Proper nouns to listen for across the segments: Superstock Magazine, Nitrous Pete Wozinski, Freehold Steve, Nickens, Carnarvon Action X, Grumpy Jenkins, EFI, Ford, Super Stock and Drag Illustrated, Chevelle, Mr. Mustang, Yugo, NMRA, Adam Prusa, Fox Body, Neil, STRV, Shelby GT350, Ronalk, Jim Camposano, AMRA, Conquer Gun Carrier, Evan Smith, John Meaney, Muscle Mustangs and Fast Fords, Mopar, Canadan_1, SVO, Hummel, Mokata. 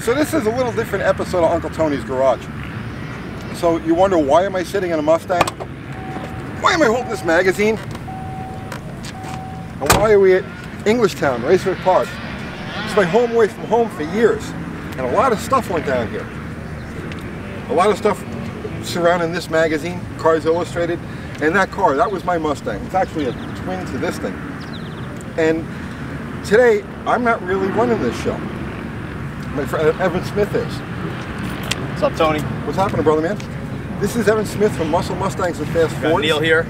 So this is a little different episode of Uncle Tony's Garage. So you wonder, why am I sitting on a Mustang? Why am I holding this magazine? And why are we at Englishtown Raceway Park? It's my home away from home for years. And a lot of stuff went down here. A lot of stuff surrounding this magazine, Cars Illustrated, and that car, that was my Mustang. It's actually a twin to this thing. And today, I'm not really running this show. My friend Evan Smith is. What's up, Tony? What's happening, brother man? This is Evan Smith from Muscle Mustangs and Fast Fords. Neil here.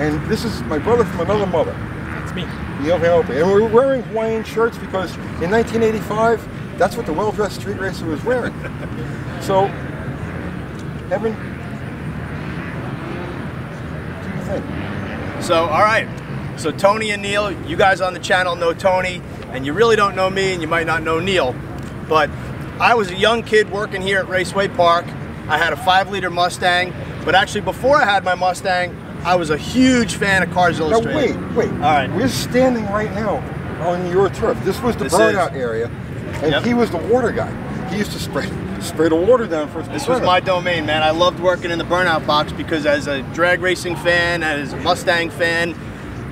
And this is my brother from another mother. That's me. Neil Hanopi. And we're wearing Hawaiian shirts because in 1985, that's what the well-dressed street racer was wearing. So, Evan, what do you think? So, all right. So Tony and Neil, you guys on the channel know Tony, and you really don't know me, and you might not know Neil. But I was a young kid working here at Raceway Park. I had a 5-liter Mustang, but actually before I had my Mustang, I was a huge fan of Cars Illustrated. Now wait, all right. We're standing right now on your turf. This was the burnout area, and yep. He was the water guy. He used to spray the water down for us. This was my domain, man. I loved working in the burnout box because as a drag racing fan, as a Mustang fan,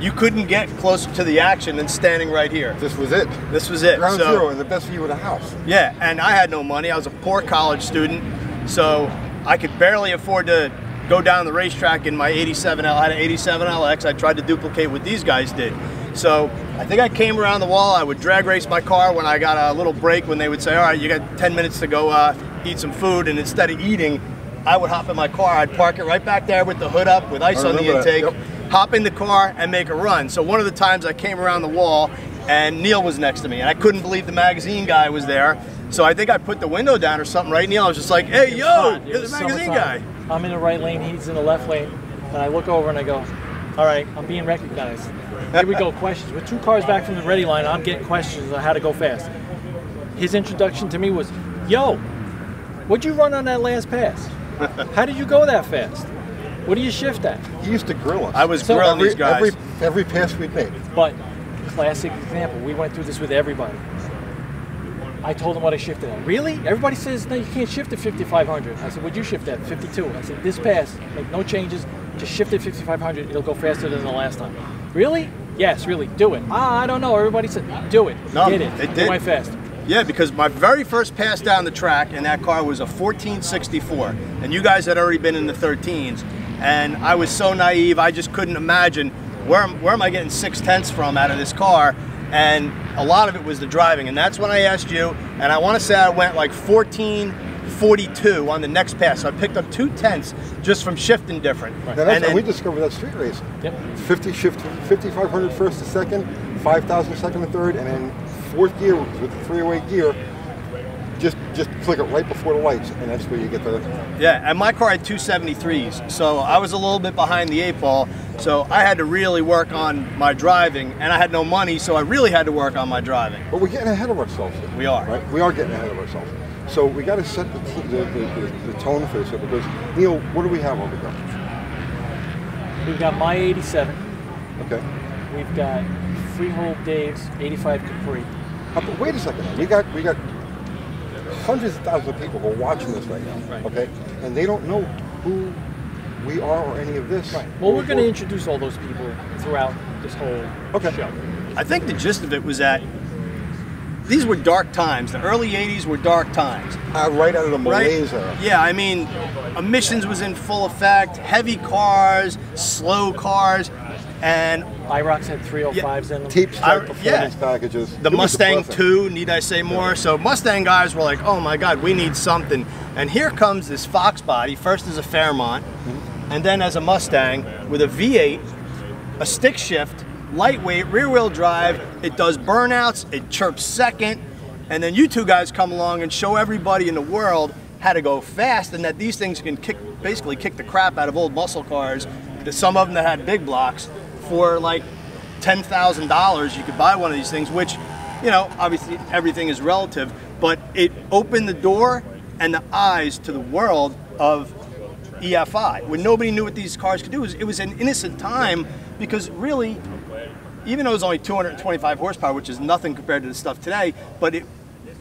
you couldn't get closer to the action than standing right here. This was it. This was it. Ground zero and the best view of the house. Yeah, and I had no money. I was a poor college student, so I could barely afford to go down the racetrack in my 87L. I had an 87 LX. I tried to duplicate what these guys did. So I think I came around the wall. I would drag race my car when I got a little break when they would say, all right, you got 10 minutes to go eat some food. And instead of eating, I would hop in my car. I'd park it right back there with the hood up, with ice on the intake. Yep. Hop in the car and make a run. So one of the times I came around the wall and Neil was next to me and I couldn't believe the magazine guy was there. So I think I put the window down or something, right, Neil? I was just like, hey, yo, you're the magazine guy. I'm in the right lane, he's in the left lane. And I look over and I go, all right, I'm being recognized. Here we go, questions. With two cars back from the ready line, I'm getting questions on how to go fast. His introduction to me was, yo, what'd you run on that last pass? How did you go that fast? What do you shift at? He used to grill us. I was grilling these guys. Every pass we made. But, classic example, we went through this with everybody. I told him what I shifted at. Really? Everybody says, no, you can't shift at 5,500. I said, what'd you shift at? 52. I said, this pass, make no changes, just shift at 5,500. It'll go faster than the last time. Really? Yes, really. Do it. I don't know. Everybody said, do it. No, did it. They did. It went fast. Yeah, because my very first pass down the track in that car was a 1464. And you guys had already been in the 13s. And I was so naive, I just couldn't imagine where am I getting 6/10 from out of this car? And a lot of it was the driving, and that's when I asked you, and I want to say I went like 14:42 on the next pass. So I picked up 2/10 just from shifting different. Right. Now that's and then, we discovered that street racing. Yep. 50 shift, 5,500 first to second, 5,000 second to third, and then fourth gear with the three-way gear. Just click it right before the lights, and that's where you get the... Yeah, and my car had 273s, so I was a little bit behind the eight ball, so I had to really work on my driving, and I had no money, so I really had to work on my driving. But we're getting ahead of ourselves here. We are. Right? We are getting ahead of ourselves. So we got to set the tone for this here, because, Neil, what do we have over here? We've got my 87. Okay. We've got Freehold Dave's 85 Capri. But wait a second. We got hundreds of thousands of people who are watching this right now, okay? And they don't know who we are or any of this. Right. Well, we're going to introduce all those people throughout this whole show. I think the gist of it was that these were dark times. The early 80s were dark times. Right out of the malaise era. Yeah, I mean, emissions was in full effect, heavy cars, slow cars, and... IROCs had 305s in them. Tape strike performance packages. The Mustang 2, need I say more? Yeah. So Mustang guys were like, oh my God, we need something. And here comes this Fox Body, first as a Fairmont, and then as a Mustang with a V8, a stick shift, lightweight, rear wheel drive. It does burnouts, it chirps second. And then you two guys come along and show everybody in the world how to go fast and that these things can basically kick the crap out of old muscle cars, some of them that had big blocks. For like $10,000, you could buy one of these things, which, you know, obviously everything is relative, but it opened the door and the eyes to the world of EFI. When nobody knew what these cars could do, it was an innocent time because really, even though it was only 225 horsepower, which is nothing compared to the stuff today, but it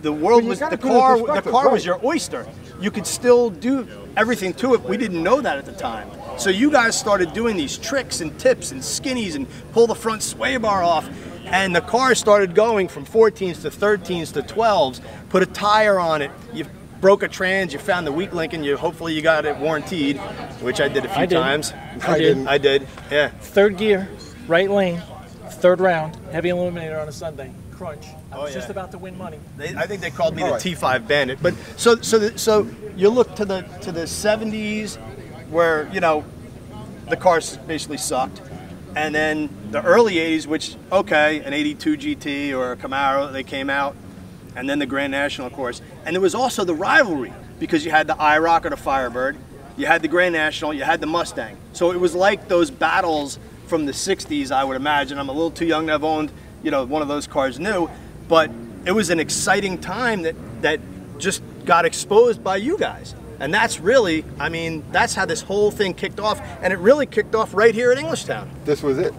the world was the car was your oyster. You could still do everything to it. We didn't know that at the time. So you guys started doing these tricks and tips and skinnies and pull the front sway bar off. And the car started going from 14s to 13s to 12s, put a tire on it. You broke a trans, you found the weak link, and you hopefully you got it warranted, which I did a few times. I did. Yeah. Third gear, right lane, third round, heavy eliminator on a Sunday. Crunch. I was just about to win money. I think they called me the T5 bandit. But so you look to the 70s, where the cars basically sucked. And then the early 80s, which, okay, an 82 GT or a Camaro, they came out. And then the Grand National, of course. And there was also the rivalry, because you had the IROC or the Firebird, you had the Grand National, you had the Mustang. So it was like those battles from the 60s, I would imagine. I'm a little too young to have owned, one of those cars new. But it was an exciting time that just got exposed by you guys. And that's really, that's how this whole thing kicked off, and it really kicked off right here at Englishtown. This was it.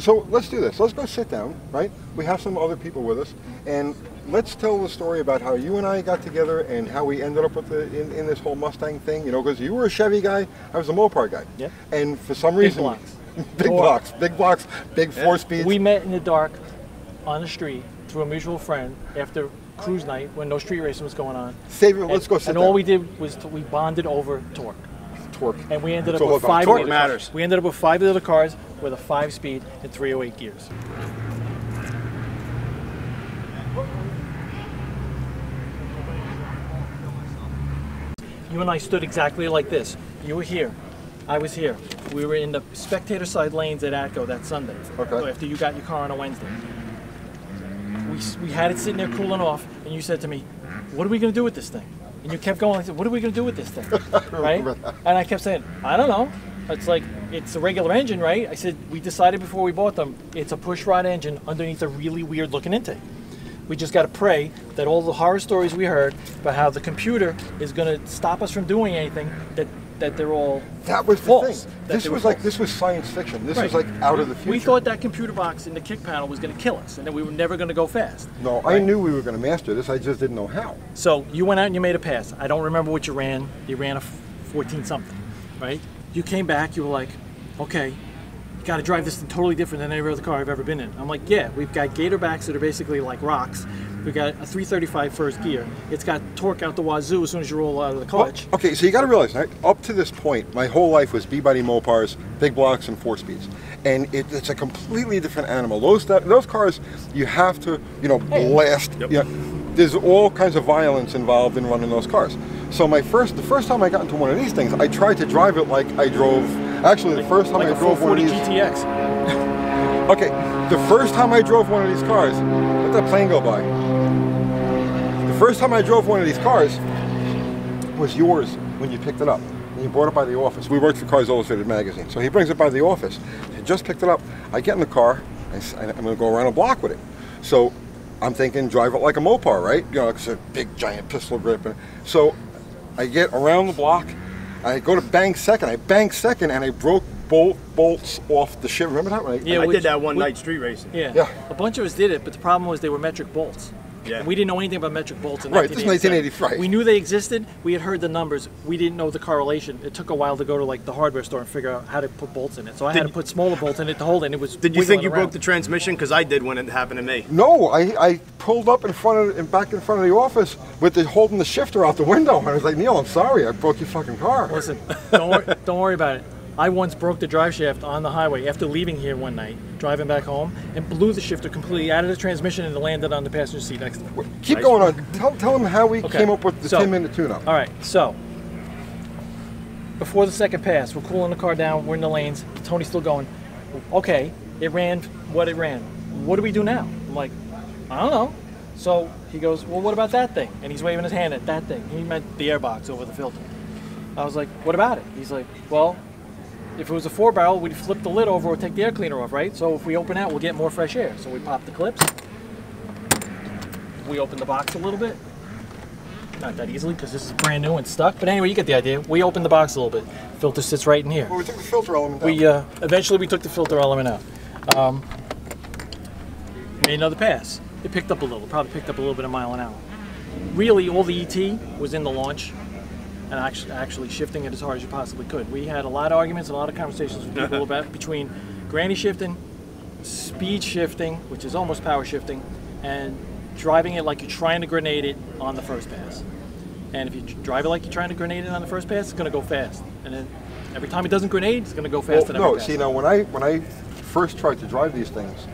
So let's do this. Let's go sit down, right? We have some other people with us, and let's tell the story about how you and I got together and how we ended up with in this whole Mustang thing. Because you were a Chevy guy, I was a Mopar guy. Yeah. And for some reason, big blocks, big four-speeds. We met in the dark, on the street, through a mutual friend after cruise night when no street racing was going on. Let's go sit down. And all we did was we bonded over torque. And we ended up with five. Torque matters. We ended up with five little cars with a 5-speed and 308 gears. You and I stood exactly like this. You were here. I was here. We were in the spectator side lanes at ATCO that Sunday. Okay. After you got your car on a Wednesday. We had it sitting there cooling off, and you said to me, what are we going to do with this thing? And you kept going, I said, what are we going to do with this thing? Right? And I kept saying, I don't know. It's like, it's a regular engine, right? I said, we decided before we bought them, it's a push rod engine underneath a really weird looking intake. We just got to pray that all the horror stories we heard about how the computer is going to stop us from doing anything, that they're all false. This was science fiction. This was like out of the future. We thought that computer box in the kick panel was going to kill us and that we were never going to go fast. No, I knew we were going to master this. I just didn't know how. So you went out and you made a pass. I don't remember what you ran. You ran a 14-something, right? You came back. You were like, okay, you got to drive this thing totally different than every other car I've ever been in. I'm like, yeah, we've got gatorbacks that are basically like rocks. We got a 335 first gear. It's got torque out the wazoo as soon as you roll out of the clutch. Well, okay, so you got to realize, right, up to this point, my whole life was B-body Mopars, big blocks, and 4-speeds, and it's a completely different animal. Those cars, you have to, blast. Yep. You know, there's all kinds of violence involved in running those cars. So the first time I got into one of these things, I tried to drive it like I drove. Actually, the first time I drove one of these GTX. Okay, the first time I drove one of these cars, let that plane go by. First time I drove one of these cars was yours when you picked it up. And you brought it by the office. We worked for Cars Illustrated magazine. So he brings it by the office. He just picked it up. I get in the car. I'm going to go around a block with it. So I'm thinking drive it like a Mopar, right? It's a big, giant pistol grip. And so I get around the block. I go to bang second. I bang second, and I broke bolts off the shim. Remember that? I did that one night street racing. Yeah. A bunch of us did it, but the problem was they were metric bolts. Yeah. And we didn't know anything about metric bolts in 1985. Right. We knew they existed. We had heard the numbers. We didn't know the correlation. It took a while to go to like the hardware store and figure out how to put bolts in it. So I had to put smaller bolts in it to hold it. And it was. Did you think you broke the transmission? Because I did when it happened to me. No, I pulled up in front of and back in front of the office with holding the shifter out the window. And I was like, Neil, I'm sorry, I broke your fucking car. Listen, don't worry about it. I once broke the drive shaft on the highway after leaving here one night, driving back home, and blew the shifter completely out of the transmission and landed on the passenger seat next to me. Keep going on. Tell them how we came up with the 10-minute tune-up. All right. So before the second pass, we're cooling the car down. We're in the lanes. Tony's still going. Okay, it ran what it ran. What do we do now? I'm like, I don't know. So he goes, well, what about that thing? And he's waving his hand at that thing. He meant the airbox over the filter. I was like, what about it? He's like, well, if it was a 4-barrel, we'd flip the lid over or take the air cleaner off, right? So if we open out, we'll get more fresh air. So we pop the clips. We open the box a little bit. Not that easily, because this is brand new and stuck. But anyway, you get the idea. We open the box a little bit. Filter sits right in here. Well, we took the filter element out. Eventually we took the filter element out. Made another pass. It picked up a little. Probably picked up a little bit of mile an hour. Really, all the ET was in the launch and actually shifting it as hard as you possibly could. We had a lot of arguments, a lot of conversations with people about between granny shifting, speed shifting, which is almost power shifting, and driving it like you're trying to grenade it on the first pass. And if you drive it like you're trying to grenade it on the first pass, it's going to go fast. And then every time it doesn't grenade, it's going to go faster. Well, no, see, now when I first tried to drive these things,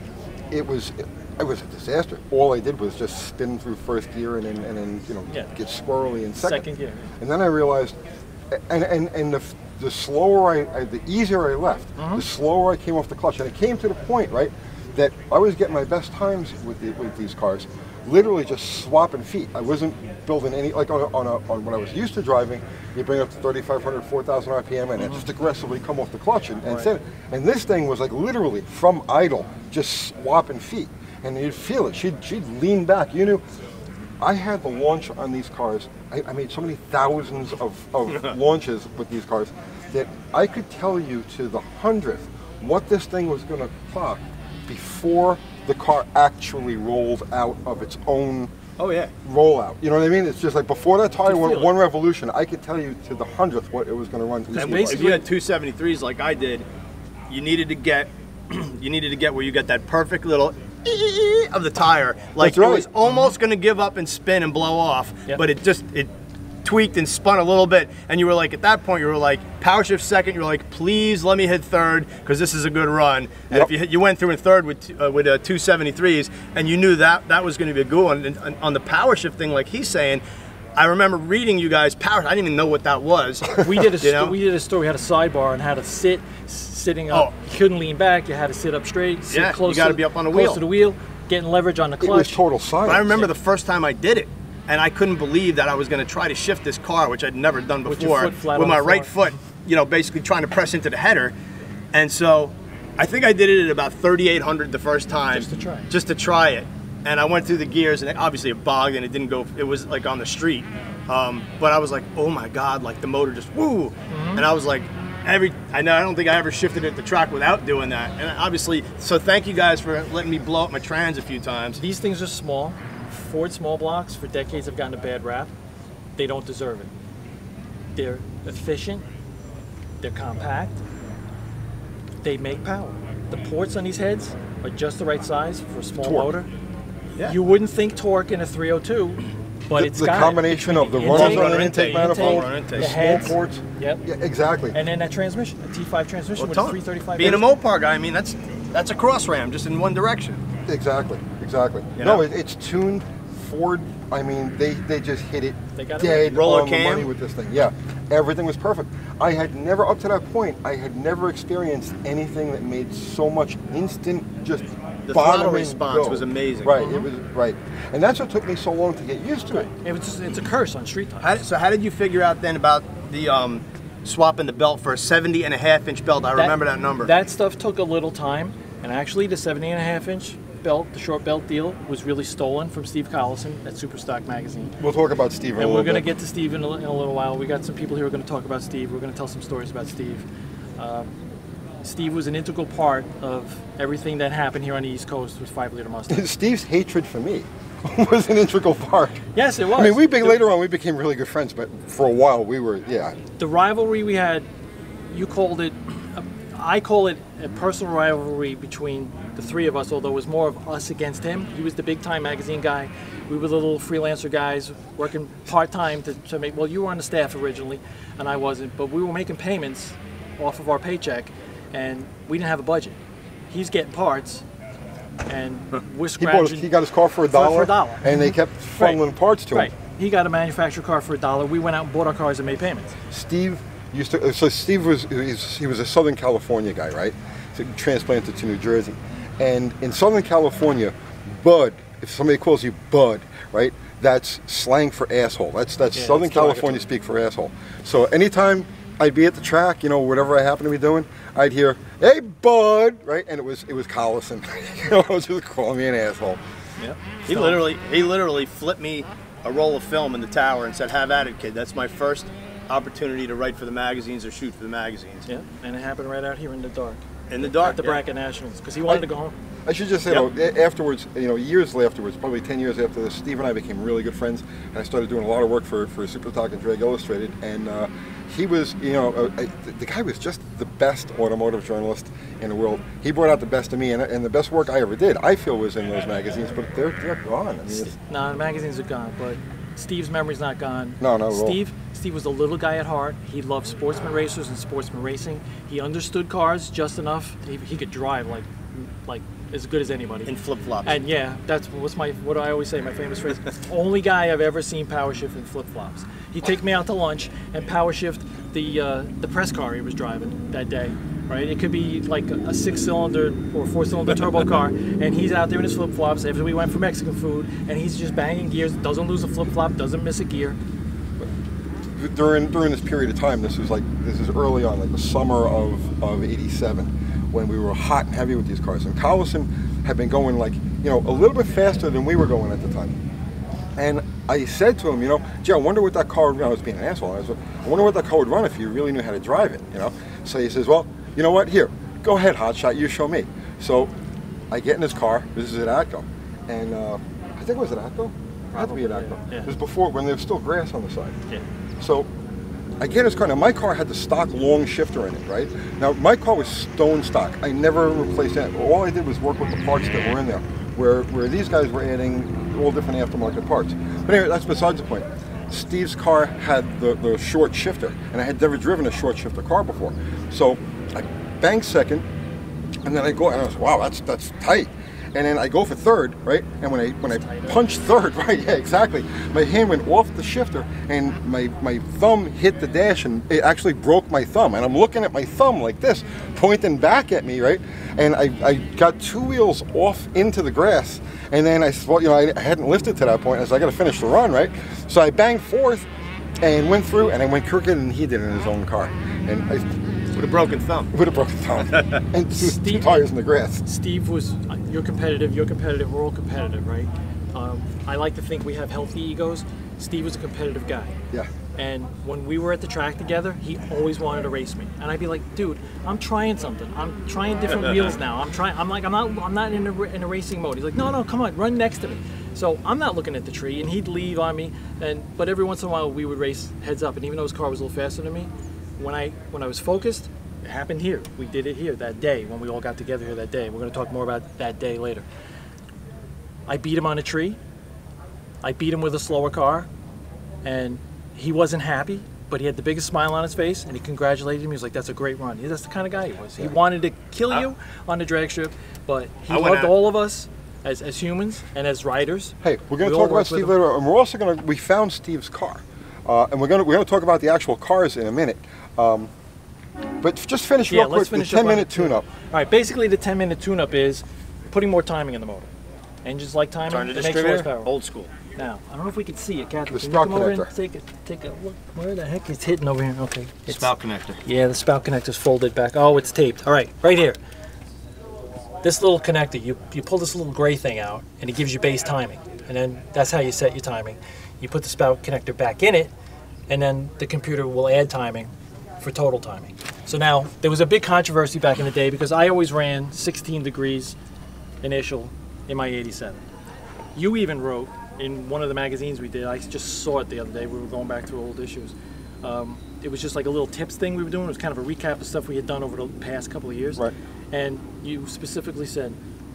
it was a disaster. All I did was just spin through first gear and then you know, get squirrely in second gear. And then I realized, and the slower the easier I left, the slower I came off the clutch. And it came to the point, right, that I was getting my best times with these cars, literally just swapping feet. I wasn't building any, like on what I was used to driving, you bring up to 3,500, 4,000 RPM and it just aggressively come off the clutch and this thing was like literally from idle, just swapping feet. And you'd feel it, she'd lean back. You knew, I had the launch on these cars. I made so many thousands of launches with these cars that I could tell you to the 100th what this thing was gonna clock before the car actually rolled out of its own rollout. You know what I mean? It's just like before that tire went one revolution, I could tell you to the 100th what it was gonna run. And basically, if you had 273s like I did, you needed to get, where you got that perfect little of the tire, like it was almost going to give up and spin and blow off, but it tweaked and spun a little bit, and you were like, at that point you were like, power shift second, you were like, please let me hit third because this is a good run. And if you hit, you went through in third with 273s, and you knew that was going to be a good one. And on the power shift thing, like he's saying, I remember reading you guys power. I didn't even know what that was. We did a story. We had a sidebar on how to sit, sitting up. Oh. You couldn't lean back. You had to sit up straight. Sit close. You got to be up on the wheel. Close to the wheel, getting leverage on the clutch. It was total science. But I remember the first time I did it, and I couldn't believe that I was going to try to shift this car, which I'd never done before, with your foot flat on the floor. Right foot. You know, basically trying to press into the header, and so I think I did it at about 3,800 the first time, just to try it. And I went through the gears, and obviously it bogged, and it didn't go. It was like on the street, but I was like, "Oh my God!" Like the motor just woo, and I was like, I don't think I ever shifted at the track without doing that. And obviously, so thank you guys for letting me blow up my trans a few times. These things are small. Ford small blocks for decades have gotten a bad rap. They don't deserve it. They're efficient. They're compact. They make power. The ports on these heads are just the right size for a small motor. Yeah. You wouldn't think torque in a 302, but it's the combination of the runners on an intake manifold, the head ports. Yep. Yeah, exactly. And then that transmission, the T5 transmission with a 335. Being a Mopar guy, I mean, that's a cross ram just in one direction. Exactly, exactly. You know? No, it's tuned Ford. I mean, they just hit it dead on the money with this thing. Yeah, everything was perfect. I had never, up to that point, I had never experienced anything that made so much instant just. The throttle response was amazing. Right, it was and that's what took me so long to get used to it. It was just, it's a curse on street time. So how did you figure out then about the swapping the belt for a 70.5-inch belt? I remember that number. That stuff took a little time, and actually the 70.5-inch belt, the short belt deal, was really stolen from Steve Collison at Superstock Magazine. We'll talk about Steve in a little bit. And we're going to get to Steve in a little while. We got some people here who are going to talk about Steve. We're going to tell some stories about Steve. Steve was an integral part of everything that happened here on the East Coast with 5-liter Mustangs. Steve's hatred for me was an integral part. Yes, it was. I mean, later on we became really good friends, but for a while we were, The rivalry we had, you called it, I call it a personal rivalry between the three of us, although it was more of us against him. He was the big-time magazine guy. We were the little freelancer guys working part-time to make, well, you were on the staff originally, and I wasn't, but we were making payments off of our paycheck. And we didn't have a budget. He's getting parts, and we're scratching. He got his car for $1, and they kept funneling parts to him. He got a manufactured car for $1. We went out and bought our cars and made payments. Steve used to. So Steve was a Southern California guy, right? So he transplanted to New Jersey, and in Southern California, bud. If somebody calls you bud, right? That's slang for asshole. That's Southern California speak for asshole. So anytime I'd be at the track, you know, whatever I happen to be doing, I'd hear, "Hey, bud," right? And it was Collison. You know, it was just calling me an asshole. Yeah. He literally flipped me a roll of film in the tower and said, "Have at it, kid." That's my first opportunity to write for the magazines or shoot for the magazines. Yeah. And it happened right out here in the dark. In the dark. At the Bracken Nationals, because he wanted to go home. I should just say, you know, afterwards, you know, years afterwards, probably 10 years after this, Steve and I became really good friends, and I started doing a lot of work for Superstock and Drag Illustrated, and he was, you know, the guy was just the best automotive journalist in the world. He brought out the best of me, and the best work I ever did, I feel, was in those magazines, but they're gone. I mean, no, the magazines are gone, but Steve's memory's not gone. No, not at all. Steve was a little guy at heart. He loved sportsman racers and sportsman racing. He understood cars just enough. He could drive like as good as anybody. And flip-flops. And yeah, that's what do I always say, my famous phrase. Only guy I've ever seen power shift in flip-flops. He'd take me out to lunch and power shift the press car he was driving that day. Right, it could be like a 6-cylinder or 4-cylinder turbo car, and he's out there in his flip-flops after we went for Mexican food, and he's just banging gears, doesn't lose a flip-flop, doesn't miss a gear. During this period of time, this is early on, like the summer of 87, when we were hot and heavy with these cars, and Collison had been going, like, you know, a little bit faster than we were going at the time. And I said to him, you know, gee, I wonder what that car would run. I was being an asshole. I wonder what that car would run if you really knew how to drive it, you know? So he says, well, you know what, here, go ahead, hotshot, you show me. So I get in his car, this is at ATCO, and I think it was at ATCO? It had to be at ATCO. Yeah. It was before, when there was still grass on the side. Yeah. So I get in his car. Now, my car had the stock long shifter in it, right? Now, my car was stone stock. I never replaced that. All I did was work with the parts that were in there, where these guys were adding all different aftermarket parts. But anyway, that's besides the point. Steve's car had the short shifter, and I had never driven a short shifter car before. So I bang second, and then I go, and I was, wow, that's tight. And then I go for third, right? And when I punched third, right? Yeah, exactly. My hand went off the shifter, and my thumb hit the dash, and it actually broke my thumb. And I'm looking at my thumb like this, pointing back at me, right? And I got two wheels off into the grass, and then I thought, you know, I hadn't lifted to that point. I said, I got to finish the run, right? So I banged fourth, and went through, and I went crooked, and he did it in his own car, and with a broken thumb. With a broken thumb. And two tires in the grass. Steve was, you're competitive, we're all competitive, right? I like to think we have healthy egos. Steve was a competitive guy. Yeah. And when we were at the track together, he always wanted to race me. And I'd be like, dude, I'm trying something. I'm trying different wheels now. I'm not in a racing mode. He's like, no, come on, run next to me. So I'm not looking at the tree, and he'd leave on me. But every once in a while, we would race heads up. And even though his car was a little faster than me, when I was focused, it happened here. We did it here that day when we all got together here that day. We're going to talk more about that day later. I beat him on a tree. I beat him with a slower car, and he wasn't happy, but he had the biggest smile on his face, and he congratulated me. He was like, that's a great run. That's the kind of guy he was. He wanted to kill you on the drag strip, but he loved all of us as humans and as riders. Hey, we're going to talk about Steve later, and we're also going to, we found Steve's car. And we're going to talk about the actual cars in a minute. But just finish real quick, the 10-minute tune-up. All right, basically the 10-minute tune-up is putting more timing in the motor. Engines like timing. Turn the distributor, old school. Now, I don't know if we can see it, Catherine. The spout connector. Take a look. Where the heck is hidden over here? Okay. The spout connector. Yeah, the spout connector's folded back. Oh, it's taped. All right, right here. This little connector, you pull this little gray thing out, and it gives you base timing. And then that's how you set your timing. You put the spout connector back in it, and then the computer will add timing for total timing. So now, there was a big controversy back in the day because I always ran 16 degrees initial in my 87. You even wrote in one of the magazines we did, I just saw it the other day, we were going back through old issues. It was just like a little tips thing we were doing. It was kind of a recap of stuff we had done over the past couple of years. Right. And you specifically said,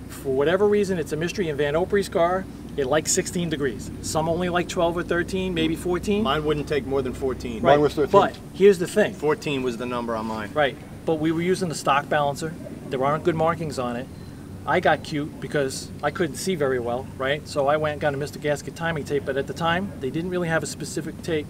for whatever reason, it's a mystery in Van Oprey's car, it likes 16 degrees. Some only like 12 or 13, maybe 14. Mine wouldn't take more than 14. Right. Mine was 13. But here's the thing. 14 was the number on mine. Right. But we were using the stock balancer. There aren't good markings on it. I got cute because I couldn't see very well, right? So I went and got a Mr. Gasket timing tape, but at the time, they didn't really have a specific tape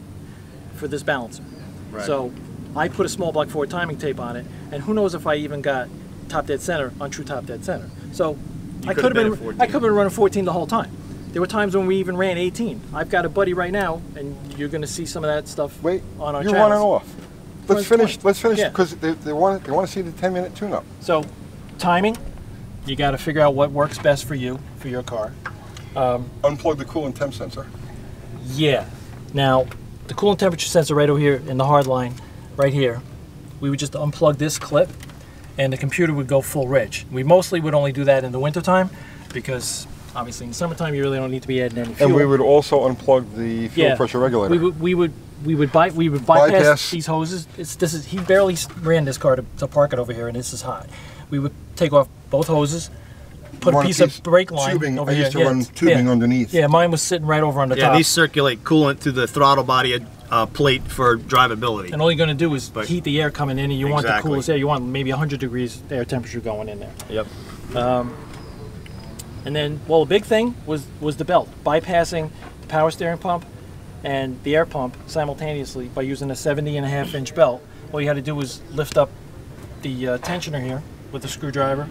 for this balancer. Right. So I put a small block forward timing tape on it, and who knows if I even got top dead center, untrue top dead center. So I could have been running 14 the whole time. There were times when we even ran 18. I've got a buddy right now, and you're going to see some of that stuff on our channels. You're on and off. Let's finish, because they want to see the 10-minute tune-up. So, timing, you got to figure out what works best for you, for your car. Unplug the coolant temp sensor. Yeah. Now, the coolant temperature sensor right over here in the hard line, right here, we would just unplug this clip, and the computer would go full ridge. We mostly would only do that in the wintertime because obviously in the summertime you really don't need to be adding any fuel. And we would also unplug the fuel pressure regulator. We would bypass these hoses. He barely ran this car to park it over here, and this is hot. We would take off both hoses, put a piece of brake line tubing over here. I used to run tubing underneath. Yeah, mine was sitting right over on the top. Yeah, these circulate coolant through the throttle body plate for drivability. And all you're going to do is heat the air coming in, and you want the coolest air. You want maybe 100 degrees air temperature going in there. Yep. And then, well, the big thing was the belt, bypassing the power steering pump and the air pump simultaneously by using a 70.5-inch belt. All you had to do was lift up the tensioner here with a screwdriver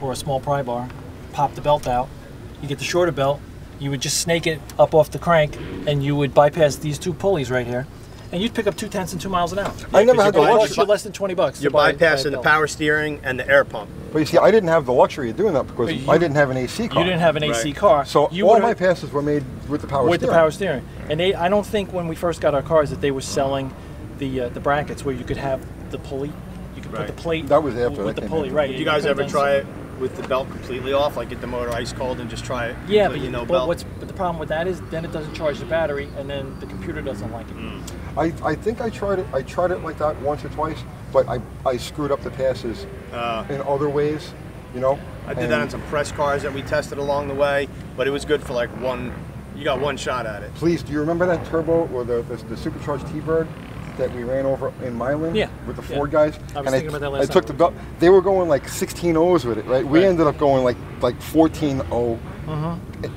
or a small pry bar, pop the belt out, you get the shorter belt, you would just snake it up off the crank, and you would bypass these two pulleys right here, and you'd pick up 2/10 and 2 miles an hour. Yeah, I never had the luxury. Less than $20. You're bypassing the power steering and the air pump. But you see, I didn't have the luxury of doing that because I didn't have an AC car. You didn't have an AC car. So all my passes were made with the power steering. With the power steering. And they, I don't think when we first got our cars that they were selling the brackets where you could have the pulley. You could put the plate with the pulley, right. Did you guys ever try it with the belt completely off, like get the motor ice cold and just try it? Yeah, but the problem with that is then it doesn't charge the battery, and then the computer doesn't like it. Mm. I think I tried it like that once or twice, but I screwed up the passes in other ways, you know. I did that on some press cars that we tested along the way, but it was good for like one shot at it. Please, do you remember that turbo or the supercharged T-Bird that we ran over in Milan with the Ford guys? I was thinking about that last time. I took the belt. They were going like 16-0s with it, right? We ended up going like 14-0.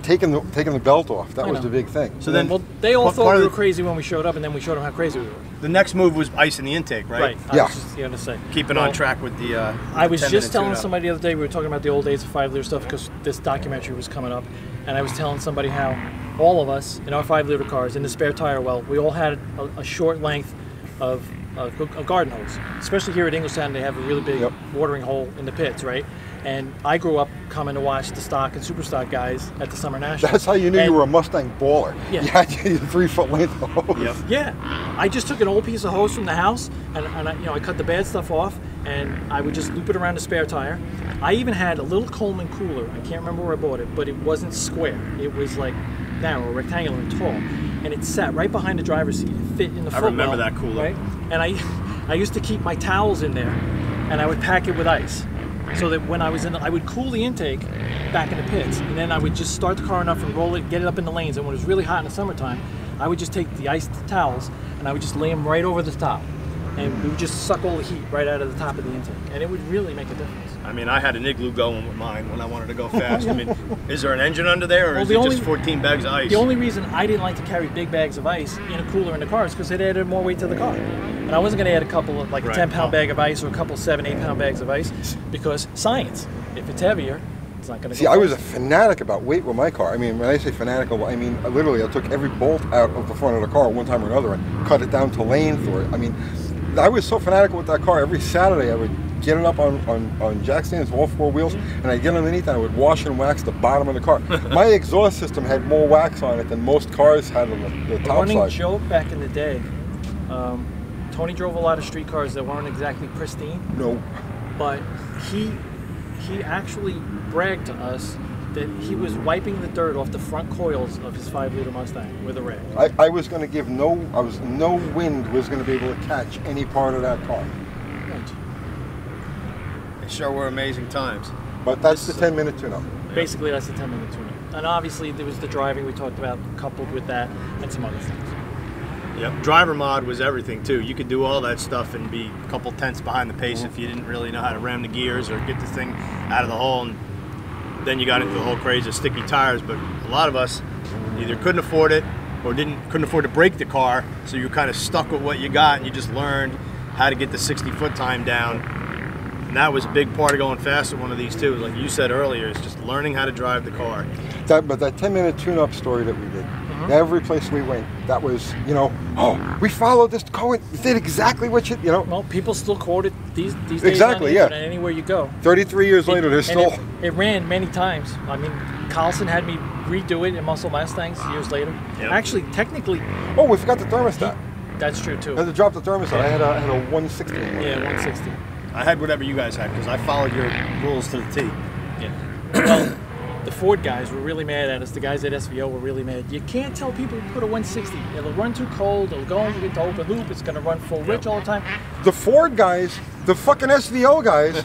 Taking the belt off, that was the big thing. So then, well, they all thought we were crazy when we showed up, and then we showed them how crazy we were. The next move was icing the intake, right? Right. Yeah. I was just going to say, keep it on track with the. I was just telling somebody the other day, we were talking about the old days of 5-liter stuff because this documentary was coming up, and I was telling somebody how all of us in our 5-liter cars in the spare tire well, we all had a short length of a garden hose. Especially here at Englishtown, they have a really big watering hole in the pits, right? And I grew up coming to watch the Stock and Superstock guys at the Summer Nationals. That's how you knew you were a Mustang baller. Yeah. You had your 3-foot length hose. Yep. Yeah. I just took an old piece of hose from the house, and I, you know, I cut the bad stuff off, and I would just loop it around the spare tire. I even had a little Coleman cooler. I can't remember where I bought it, but it wasn't square. It was like narrow, rectangular, and tall. And it sat right behind the driver's seat. It fit in the footwell. I remember that cooler. Right? And I used to keep my towels in there, and I would pack it with ice. So that when I was in, I would cool the intake back in the pits, and then I would just start the car enough and roll it, get it up in the lanes. And when it was really hot in the summertime, I would just take the iced towels and I would just lay them right over the top, and we would just suck all the heat right out of the top of the intake, and it would really make a difference. I mean, I had an igloo going with mine when I wanted to go fast. I mean, is there an engine under there, or is it just 14 bags of ice? The only reason I didn't like to carry big bags of ice in a cooler in the car is because it added more weight to the car. And I wasn't going to add a couple of, like a 10-pound bag of ice or a couple 7-8-pound bags of ice because science. If it's heavier, it's not going to go. See, I was a fanatic about weight with my car. I mean, when I say fanatical, I mean, literally, I took every bolt out of the front of the car one time or another and cut it down to length. Or, I mean, I was so fanatical with that car. Every Saturday, I would get it up on jack stands, all four wheels, and I'd get underneath and I would wash and wax the bottom of the car. My exhaust system had more wax on it than most cars had on the top side. A running joke back in the day, Tony drove a lot of street cars that weren't exactly pristine. No. But he actually bragged to us that he was wiping the dirt off the front coils of his 5-liter Mustang with a rag. I was going to give no wind was going to be able to catch any part of that car. It sure were amazing times. But that's the 10-minute tune-up. Basically, that's the 10-minute tune-up. And obviously, there was the driving we talked about, coupled with that, and some other things. Yep, driver mod was everything too. You could do all that stuff and be a couple tenths behind the pace if you didn't really know how to ram the gears or get the thing out of the hole. And then you got into the whole craze of sticky tires. But a lot of us either couldn't afford it or couldn't afford to break the car, so you're kind of stuck with what you got, and you just learned how to get the 60-foot time down. And that was a big part of going fast at one of these too. Like you said earlier, it's just learning how to drive the car. But that 10-minute tune-up story that we did. Every place we went, that was, you know, oh, we followed this car, it did exactly what you, you know. Well, people still quote it these days. Exactly, yeah. Anywhere you go. 33 years later, there's still. It ran many times. I mean, Collison had me redo it in Muscle Mustangs years later. Yep. Actually, technically. Oh, we forgot the thermostat. That's true, too. I had to drop the thermostat. I had a 160. Yeah, 160. I had whatever you guys had because I followed your rules to the T. Yeah. Well, the Ford guys were really mad at us. The guys at SVO were really mad. You can't tell people to put a 160. It'll run too cold. It'll go into the open loop. It's going to run full rich all the time. The Ford guys, the fucking SVO guys,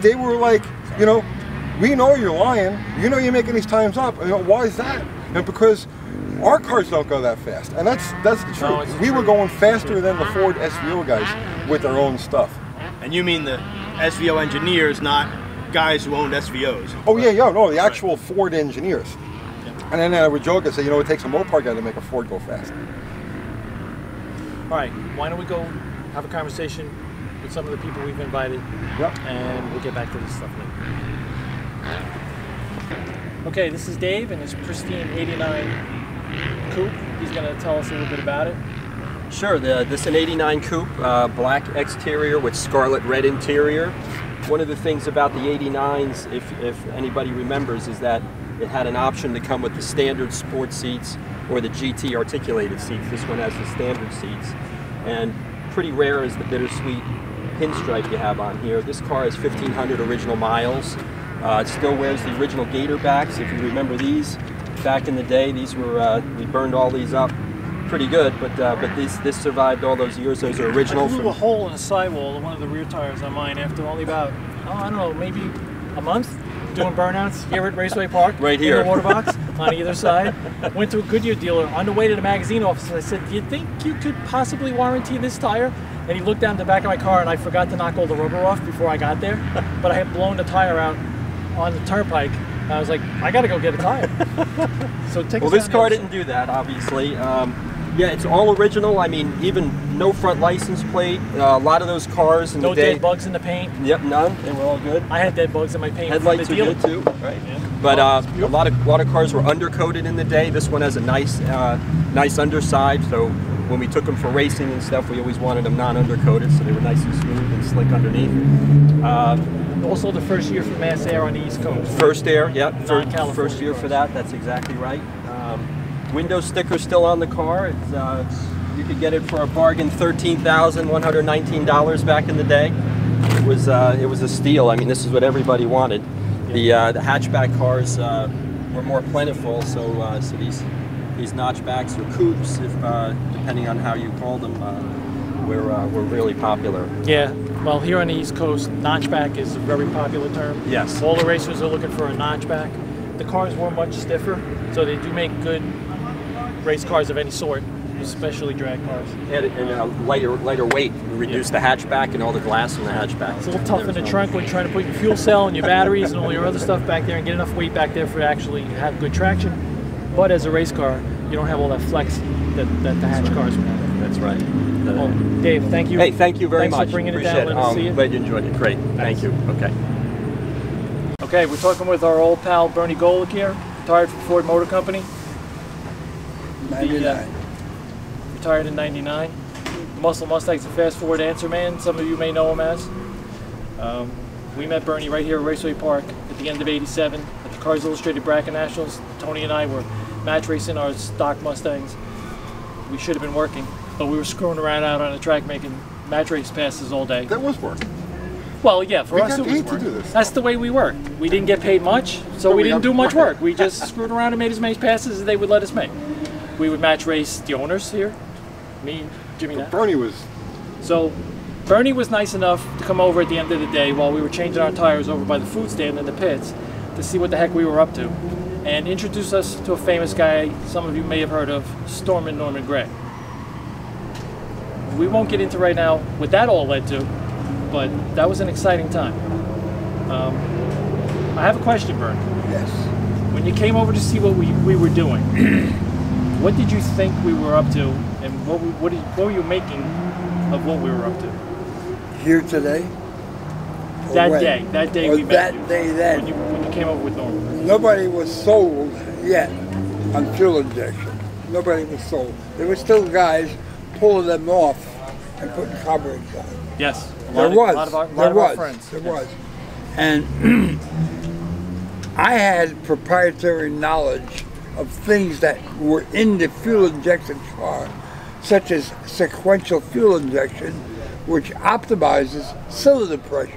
they were like, you know, we know you're lying. You know you're making these times up. You know, why is that? And because our cars don't go that fast. And that's the truth. No, we were going faster than the Ford SVO guys with their own stuff. And you mean the SVO engineers, not guys who owned SVOs? Oh, right. Yeah, yeah, no, the actual right. Ford engineers. Yeah. And then I would joke and say, you know, it takes a Mopar guy to make a Ford go fast. All right, why don't we go have a conversation with some of the people we've invited, yep. And we'll get back to this stuff later. Okay, this is Dave and his pristine 89 coupe. He's going to tell us a little bit about it. Sure, this is an 89 coupe, black exterior with scarlet red interior. One of the things about the 89s, if anybody remembers, is that it had an option to come with the standard sport seats or the GT articulated seats. This one has the standard seats. And pretty rare is the bittersweet pinstripe you have on here. This car has 1,500 original miles. It still wears the original gator backs. If you remember these, back in the day, these were, we burned all these up. Pretty good, but this survived all those years. Those are original. I blew a hole in a sidewall in one of the rear tires on mine after only about, oh, I don't know, maybe a month doing burnouts here at Raceway Park. Right here. In the water box on either side. Went to a Goodyear dealer on the way to the magazine office and I said, do you think you could possibly warranty this tire? And he looked down the back of my car and I forgot to knock all the rubber off before I got there, but I had blown the tire out on the turnpike. I was like, I gotta go get a tire. So take well, this car didn't do that, obviously. Yeah, it's all original. I mean, even no front license plate. A lot of those cars in the day. No dead bugs in the paint. Yep, none. They were all good. I had dead bugs in my paint. Headlights were good too, right? Yeah. But a lot of cars were undercoated in the day. This one has a nice, nice underside. So when we took them for racing and stuff, we always wanted them non-undercoated, so they were nice and smooth and slick underneath. Also, the first year for Mass Air on the East Coast. First Air, yep. First year for that. That's exactly right. Window sticker still on the car. It's, you could get it for a bargain, $13,119 back in the day. It was a steal. I mean, this is what everybody wanted. The hatchback cars were more plentiful, so these notchbacks or coupes, if depending on how you call them, were really popular. Yeah. Well, here on the East Coast, notchback is a very popular term. Yes. All the racers are looking for a notchback. The cars were much stiffer, so they do make good race cars of any sort, especially drag cars. And a lighter weight. We reduced the hatchback and all the glass in the hatchback. It's a little tough in the trunk when you're trying to put your fuel cell and your batteries and all your other stuff back there and get enough weight back there for to actually have good traction. But as a race car, you don't have all that flex that the hatch cars would have. That's right. Well, Dave, thank you. Hey, thank you very much. Thanks for bringing it down. Let us see it. Glad you enjoyed it. Great. Thanks. Thank you. Okay. Okay, we're talking with our old pal Bernie Golick here, retired from Ford Motor Company. 99. Retired in 99. The Muscle Mustangs and Fast Forward Answer Man, some of you may know him as. We met Bernie right here at Raceway Park at the end of 87 at the Cars Illustrated Bracken Nationals. Tony and I were match racing our stock Mustangs. We should have been working, but we were screwing around out on the track making match race passes all day. That was work. Well, yeah, for us it was work. To do this. That's the way we worked. We didn't get paid much, so we didn't do much work. We just screwed around and made as many passes as they would let us make. We would match race the owners here, me, Jimmy. Bernie was. So Bernie was nice enough to come over at the end of the day while we were changing our tires over by the food stand in the pits to see what the heck we were up to, and introduce us to a famous guy some of you may have heard of, Stormin Norman Gray. We won't get into right now what that all led to, but that was an exciting time. I have a question, Bernie. Yes. When you came over to see what we were doing, what did you think we were up to, and what were you making of what we were up to? Here today? That day we met you. That day then. When you came over with Norman. Nobody was sold yet on fuel injection. Nobody was sold. There were still guys pulling them off and putting coverage on. Yes. There was. And I had proprietary knowledge of things that were in the fuel injection car, such as sequential fuel injection, which optimizes cylinder pressure.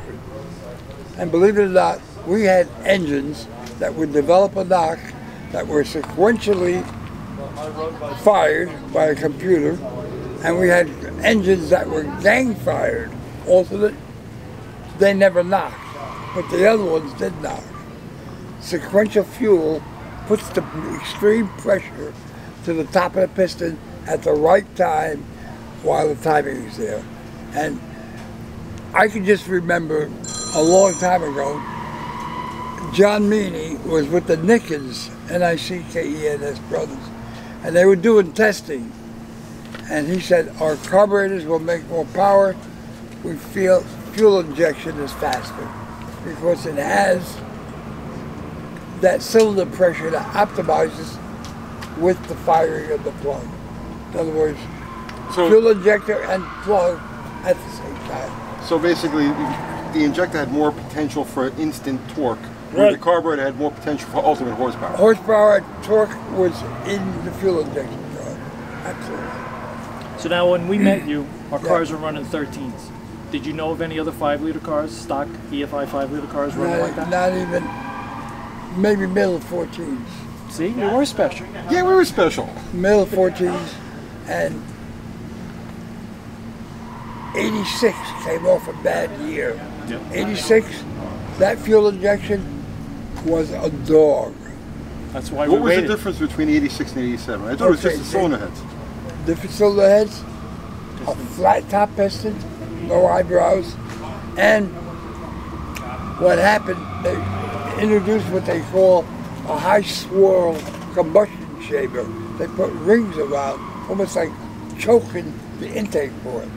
And believe it or not, we had engines that would develop a knock that were sequentially fired by a computer, and we had engines that were gang fired, alternate. They never knocked, but the other ones did knock. Sequential fuel puts the extreme pressure to the top of the piston at the right time while the timing is there. And I can just remember a long time ago, John Meaney was with the Nickens, N-I-C-K-E-N-S brothers, and they were doing testing. And he said, our carburetors will make more power. We feel fuel injection is faster because it has that cylinder pressure that optimizes with the firing of the plug. In other words, so fuel injector and plug at the same time. So basically, the injector had more potential for instant torque, right. The carburetor had more potential for ultimate horsepower. Horsepower and torque was in the fuel injection car. Absolutely. So now when we met you, our cars were running 13s. Did you know of any other 5-liter cars, stock EFI 5-liter cars running like that? Not even, maybe middle 14s. See, we were special. Yeah, we were special. Middle 14s, and 86 came off a bad year. Yep. 86, that fuel injection was a dog. That's why we waited. What was the difference between 86 and 87? I thought it was just the cylinder heads. Different cylinder heads, a flat top piston, no eyebrows, and what happened, they introduced what they call a high swirl combustion chamber. They put rings around, almost like choking the intake port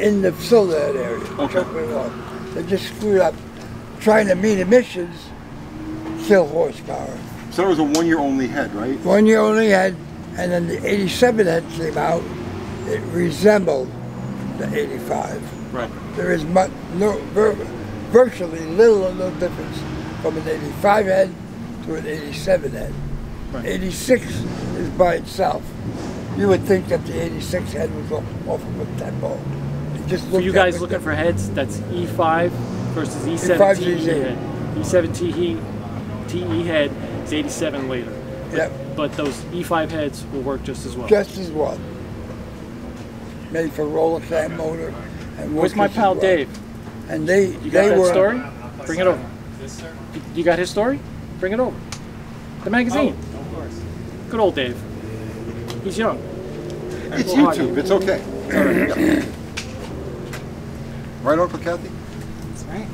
in the cylinder area. Okay. They just screwed up trying to meet emissions, kill horsepower. So it was a one-year-only head, right? One-year-only head, and then the 87 head came out. It resembled the 85. Right. There is much, no, virtually little or no difference from an 85 head to an 87 head. Right. 86 is by itself. You would think that the 86 head was off of a tempo. For you guys looking for heads, that's E5 versus E17 head. E17 TE head is 87 later. Yep. But those E5 heads will work just as well. Just as well. Made for roller cam motor. And where's my pal Dave? And you got that story? Bring it over. You got his story? Bring it over. The magazine. Oh, of course. Good old Dave. He's young. It's YouTube. It's okay. It's right, Uncle Kathy? That's right.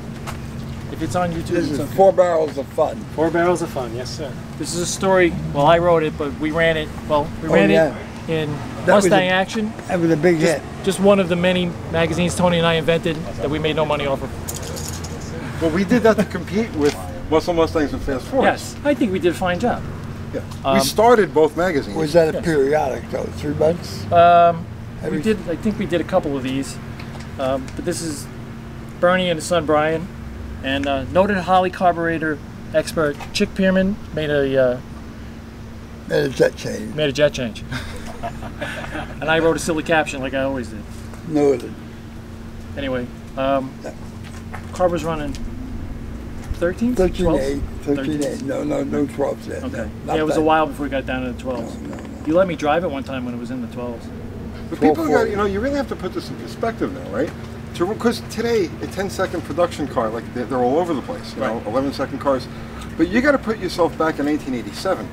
If it's on YouTube, this is okay. 4 barrels of fun. 4 barrels of fun, yes, sir. This is a story, well, I wrote it, but we ran it, well, we ran it in Mustang Action. That was a big hit. Just one of the many magazines Tony and I invented that we made no money off of. Well, we did that to compete with Muscle Mustangs and Fast Fords. Yes, I think we did a fine job. Yeah. We started both magazines. Was that a periodic, though? 3 months? We did. I think we did a couple of these. But this is Bernie and his son Brian, and noted Holley carburetor expert Chick Pierman made a jet change. Made a jet change. And I wrote a silly caption like I always did. No, it didn't. Anyway, carb was running 13? 13.8. 13.8. No 12s yet. Okay. No, yeah, it was a while before we got down to the 12s. No. You let me drive it one time when it was in the 12s. But people got, you know, you really have to put this in perspective now, right? Because today, a 10-second production car, like they're all over the place, you know, 11-second cars. But you got to put yourself back in 1987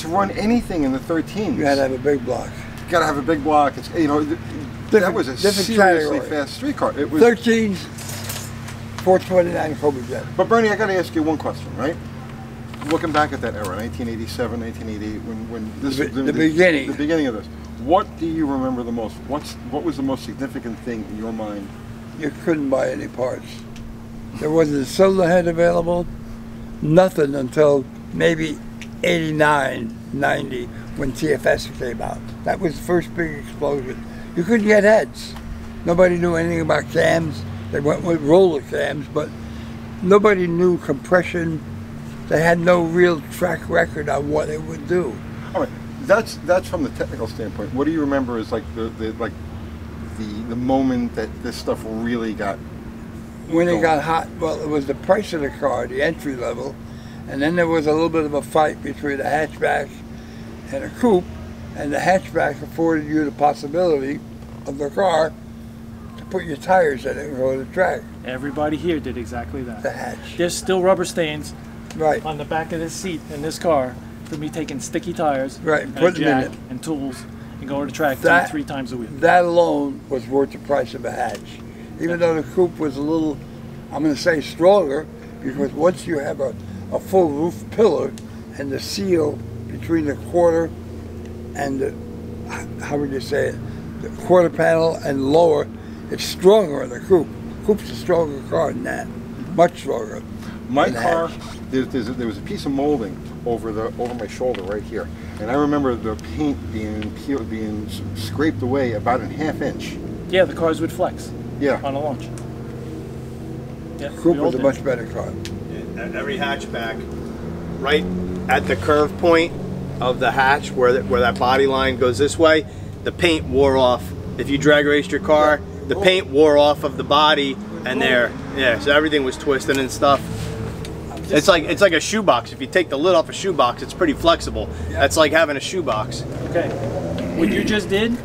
to run anything in the 13s. You got to have a big block. You got to have a big block. It's, you know, that was a seriously fast street car. It was 13s, 429 Cobra Jet. But Bernie, I got to ask you one question, right? Looking back at that era, 1987, 1988, when this the beginning of this. What do you remember the most? What was the most significant thing in your mind? You couldn't buy any parts. There wasn't a cylinder head available, nothing until maybe 89, 90, when TFS came out. That was the first big explosion. You couldn't get heads. Nobody knew anything about cams. They went with roller cams, but nobody knew compression. They had no real track record on what it would do. All right. That's from the technical standpoint. What do you remember as like the like the moment that this stuff really got when it got hot. Well, it was the price of the car, the entry level, and then there was a little bit of a fight between a hatchback and a coupe, and the hatchback afforded you the possibility of the car to put your tires in it and go to the track. Everybody here did exactly that. The hatch. There's still rubber stains right on the back of this seat in this car from me taking sticky tires and a jack and tools and going to track three times a week. That alone was worth the price of a hatch. Even though the coupe was a little, I'm going to say stronger, because once you have a full roof pillar and the seal between the quarter and the, how would you say it, the quarter panel and lower, it's stronger in the coupe. Coupe's a stronger car than that, much stronger. My car, there was a piece of molding over my shoulder right here, and I remember the paint being scraped away about a half-inch. Yeah, the cars would flex. Yeah. On a launch. Yeah, coupe was a much better car. At every hatchback, right at the curve point of the hatch, where that body line goes this way, the paint wore off. If you drag raced your car, the paint wore off of the body, and there, so everything was twisted and stuff. It's like a shoebox. If you take the lid off a shoebox, it's pretty flexible. Yeah. That's like having a shoebox. Okay, what you just did.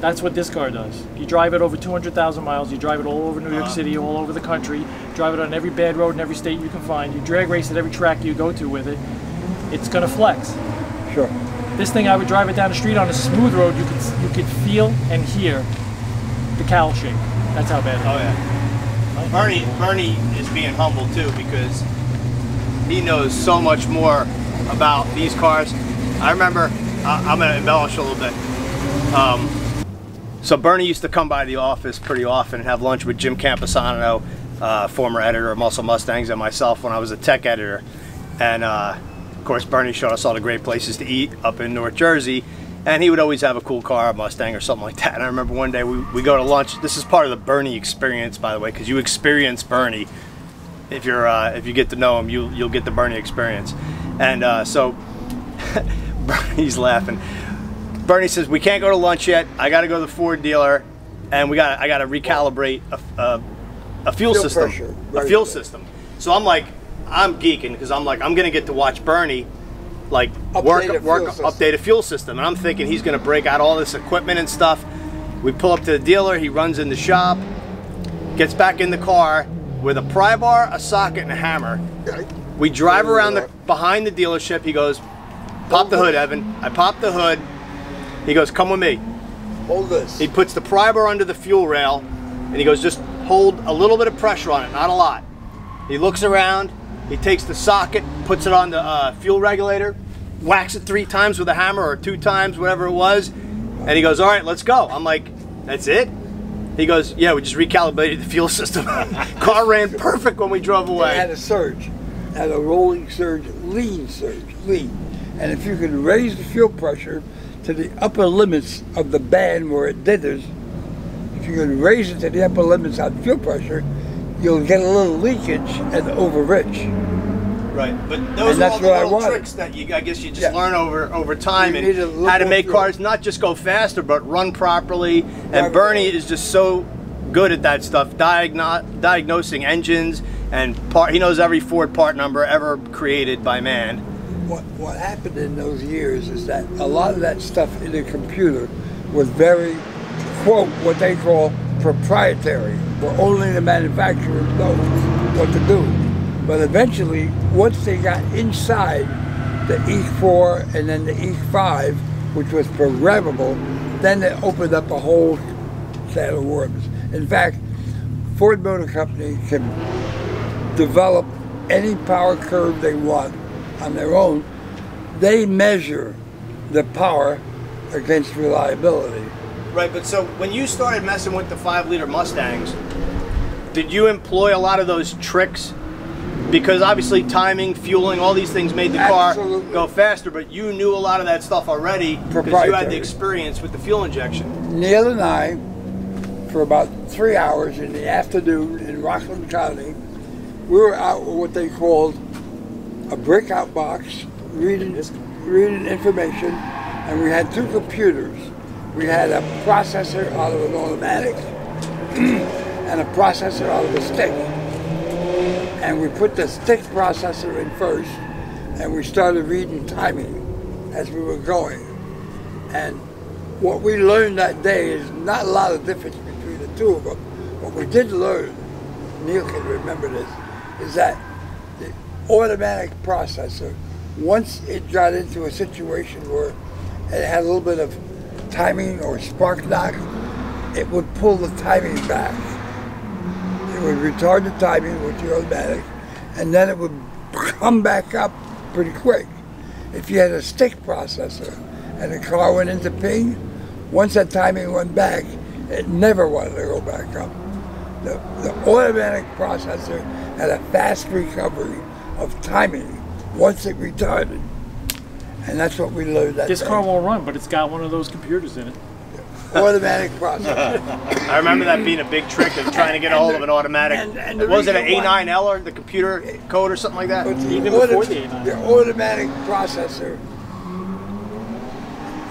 That's what this car does. You drive it over 200,000 miles, you drive it all over New York City, all over the country, drive it on every bad road in every state you can find, you drag race at every track you go to with it, it's gonna flex. Sure. This thing, I would drive it down the street on a smooth road, you could feel and hear the cowl shake. That's how bad it is. Bernie is being humble too, because he knows so much more about these cars. I remember, I'm gonna embellish a little bit. So Bernie used to come by the office pretty often and have lunch with Jim Camposano, former editor of Muscle Mustangs, and myself when I was a tech editor. And of course, Bernie showed us all the great places to eat up in North Jersey. And he would always have a cool car, a Mustang or something like that. And I remember one day we go to lunch. This is part of the Bernie experience, by the way, because you experience Bernie. If you're if you get to know him, you'll get the Bernie experience. And so Bernie's laughing. Bernie says, we can't go to lunch yet. I got to go to the Ford dealer, and I got to recalibrate a fuel system. Pressure. A fuel system. So I'm like, I'm geeking, because I'm like, I'm going to get to watch Bernie like update a fuel system. And I'm thinking he's going to break out all this equipment and stuff. We pull up to the dealer. He runs in the shop, gets back in the car with a pry bar, a socket, and a hammer. We drive around behind the dealership. He goes, pop the hood, Evan. I pop the hood. He goes, come with me. Hold this. He puts the pry bar under the fuel rail, and he goes, just hold a little bit of pressure on it, not a lot. He looks around, he takes the socket, puts it on the fuel regulator, whacks it 3 times with a hammer, or 2 times, whatever it was, and he goes, all right, let's go. I'm like, that's it? He goes, yeah, we just recalibrated the fuel system. Car ran perfect when we drove away. It had a surge, had a rolling surge, lean. And if you could raise the fuel pressure to the upper limits of the band where it dithers, if you can raise it to the upper limits on fuel pressure, you'll get a little leakage and overrich. Right, but those are all the little tricks that you, I guess you just learn over time, and how to make cars not just go faster, but run properly. And Bernie is just so good at that stuff, diagnosing engines, and he knows every Ford part number ever created by man. What happened in those years is that a lot of that stuff in the computer was very, quote, what they call proprietary, where only the manufacturer knows what to do. But eventually, once they got inside the E4 and then the E5, which was programmable, then it opened up a whole can of worms. In fact, Ford Motor Company can develop any power curve they want on their own. They measure the power against reliability. Right, but so when you started messing with the 5-liter Mustangs, did you employ a lot of those tricks? Because obviously timing, fueling, all these things made the car go faster, but you knew a lot of that stuff already because you had the experience with the fuel injection. Neil and I, for about 3 hours in the afternoon in Rockland County, we were out with what they called a breakout box, reading information, and we had 2 computers. We had a processor out of an automatic and a processor out of a stick. And we put the stick processor in first, and we started reading timing as we were going. And what we learned that day is not a lot of difference between the two of them. What we did learn, Neil can remember this, is that the automatic processor, once it got into a situation where it had a little bit of timing or spark knock, it would pull the timing back. It would retard the timing with the automatic, and then it would come back up pretty quick. If you had a stick processor and the car went into ping, once that timing went back, it never wanted to go back up. The automatic processor had a fast recovery of timing once it retarded. And that's what we learned that day. This car won't run, but it's got one of those computers in it. Automatic processor. I remember that being a big trick of trying to get a hold of an automatic. Was it an A9L or the computer code or something like that? Even before the A9L. The automatic processor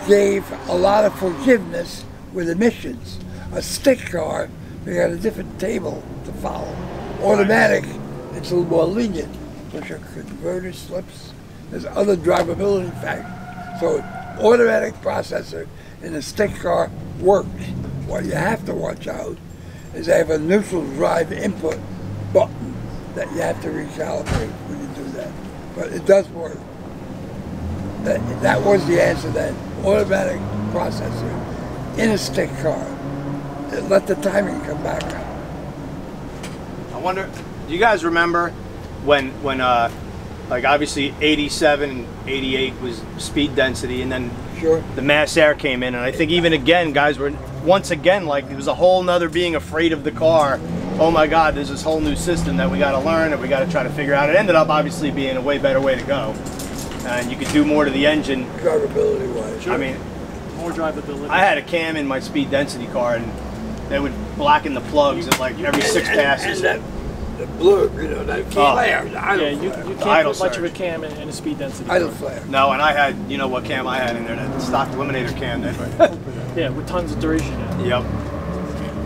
gave a lot of forgiveness with emissions. A stick car, they had a different table to follow. Automatic, it's a little more lenient. Pressure converter slips. There's other drivability factors. So automatic processor in a stick car works. What you have to watch out is they have a neutral drive input button that you have to recalibrate when you do that. But it does work. That was the answer then. Automatic processor in a stick car. It let the timing come back up. I wonder, do you guys remember when like obviously 87 and 88 was speed density, and then the mass air came in, and I think even again guys were once again like it was a whole nother being afraid of the car. Oh my god, there's this whole new system that we got to learn and we got to try to figure out. It ended up obviously being a way better way to go, and you could do more to the engine drivability wise. I mean, more drivability. I had a cam in my speed density car and they would blacken the plugs at like every six passes. The blurb, you know, that flare, the idle flare. Yeah, you can't put much of a cam in a speed density. Idle flare. No, and I had, you know what cam I had in there, that Stock Eliminator cam. That yeah, with tons of duration in it. Yep.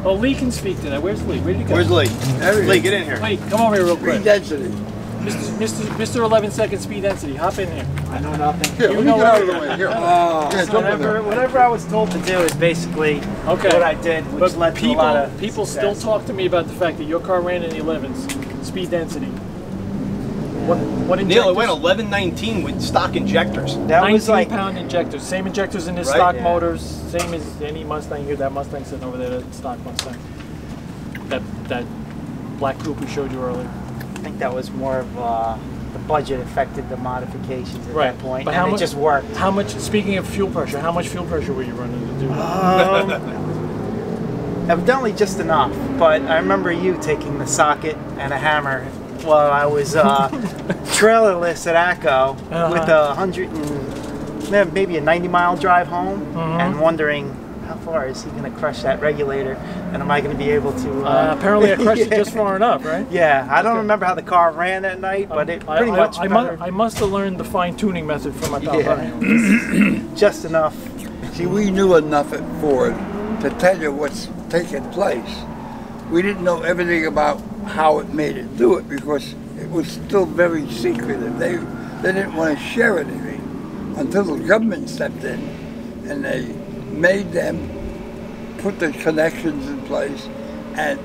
Well, Lee can speak to that. Where's Lee? Where did he go? Where's Lee? Lee, get in here. Lee, come over here real quick. Speed density. Mr. 11-second speed density, hop in here. I know nothing. Here, you know out of the way. Here. Yeah, so whatever I was told to do is basically what I did, which but led people, to a lot of people success. Still talk to me about the fact that your car ran in the 11s, speed density. What Neil, it went 1119 with stock injectors. That 19 was like pound injectors, same injectors in his stock motors, same as any Mustang here. That Mustang sitting over there, that stock Mustang. That black coupe we showed you earlier. I think that was more of the budget affected the modifications at that point, but it just worked. How much? Speaking of fuel pressure, how much fuel pressure were you running to do? Evidently just enough, but I remember you taking the socket and a hammer while I was trailerless at ACO with a 90-mile drive home and wondering, how far is he going to crush that regulator, and am I going to be able to... apparently I crushed it just far enough, right? Yeah, I don't remember how the car ran that night, but it pretty much... I must have learned the fine-tuning method from my pal Brian. Just enough. See, we knew enough at Ford to tell you what's taking place. We didn't know everything about how it made it do it, because it was still very secretive. They didn't want to share anything until the government stepped in, and they made them put the connections in place. And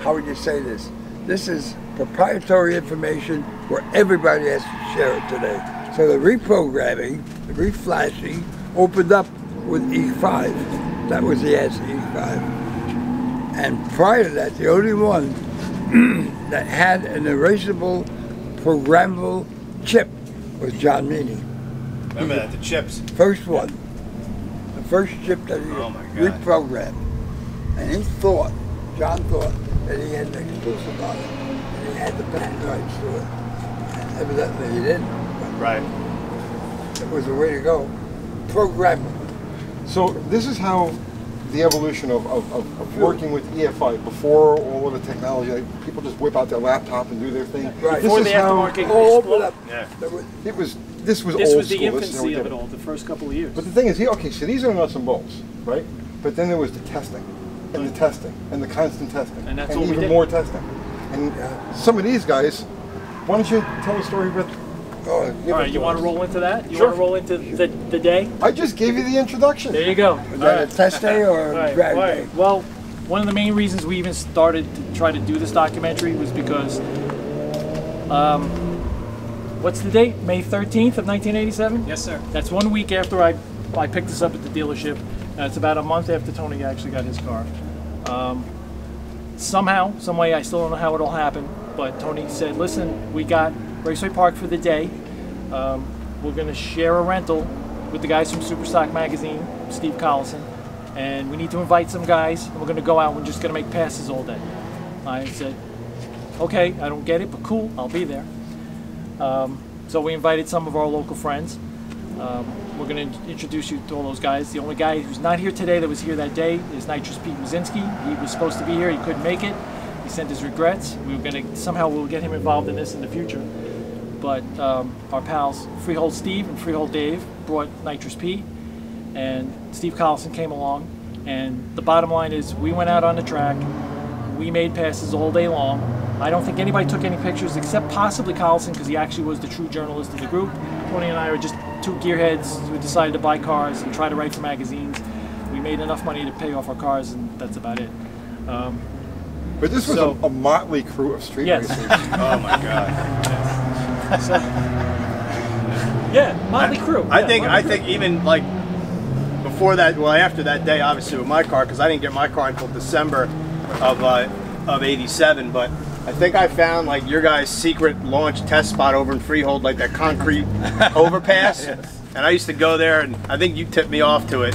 how would you say this? This is proprietary information where everybody has to share it today. So the reprogramming, the reflashing, opened up with E5. That was the answer, E5. And prior to that, the only one that had an erasable, programmable chip was John Meaney. Remember that, the chips. First one. First chip that he reprogrammed, and he thought, John thought, that he had an exclusive on it, and he had the patent rights to it, and evidently he didn't. Right. It was the way to go. Programmable. So this is how the evolution of working with EFI, before all of the technology, like people just whip out their laptop and do their thing. Right. This is how it was. This was old school. This was the infancy of it all, the first couple of years. But the thing is, okay, so these are nuts and bolts. right? But then there was the testing, and the testing, and the constant testing, and, that's and even more testing. And some of these guys, why don't you tell a story with... all right, you want to roll into that? You want to roll into the day? I just gave you the introduction. There you go. Was that a test day or a drag day? Well, one of the main reasons we even started to try to do this documentary was because... what's the date? May 13th of 1987? Yes, sir. That's 1 week after I picked this up at the dealership. It's about a month after Tony actually got his car. Somehow, some way, I still don't know how it all happened, but Tony said, listen, we got Raceway Park for the day. We're going to share a rental with the guys from Superstock Magazine, Steve Collison, and we need to invite some guys. And we're going to go out and we're just going to make passes all day. I said, okay, I don't get it, but cool, I'll be there. So we invited some of our local friends. We're going to introduce you to all those guys. The only guy who's not here today that was here that day is Nitrous Pete Wozinski. He was supposed to be here. He couldn't make it. He sent his regrets. We were going to somehow we'll get him involved in this in the future. But our pals Freehold Steve and Freehold Dave brought Nitrous Pete, and Steve Collison came along. And the bottom line is we went out on the track. We made passes all day long. I don't think anybody took any pictures except possibly Collison, because he actually was the true journalist of the group. Tony and I were just two gearheads who decided to buy cars and try to write for magazines. We made enough money to pay off our cars, and that's about it. But this was a motley crew of street racers. Oh my God. Yes. So, yeah, motley crew. I think even like before that, well, after that day, obviously with my car, because I didn't get my car until December of 87, but I think I found like your guys' secret launch test spot over in Freehold, like that concrete overpass. Yes. And I used to go there, and I think you tipped me off to it.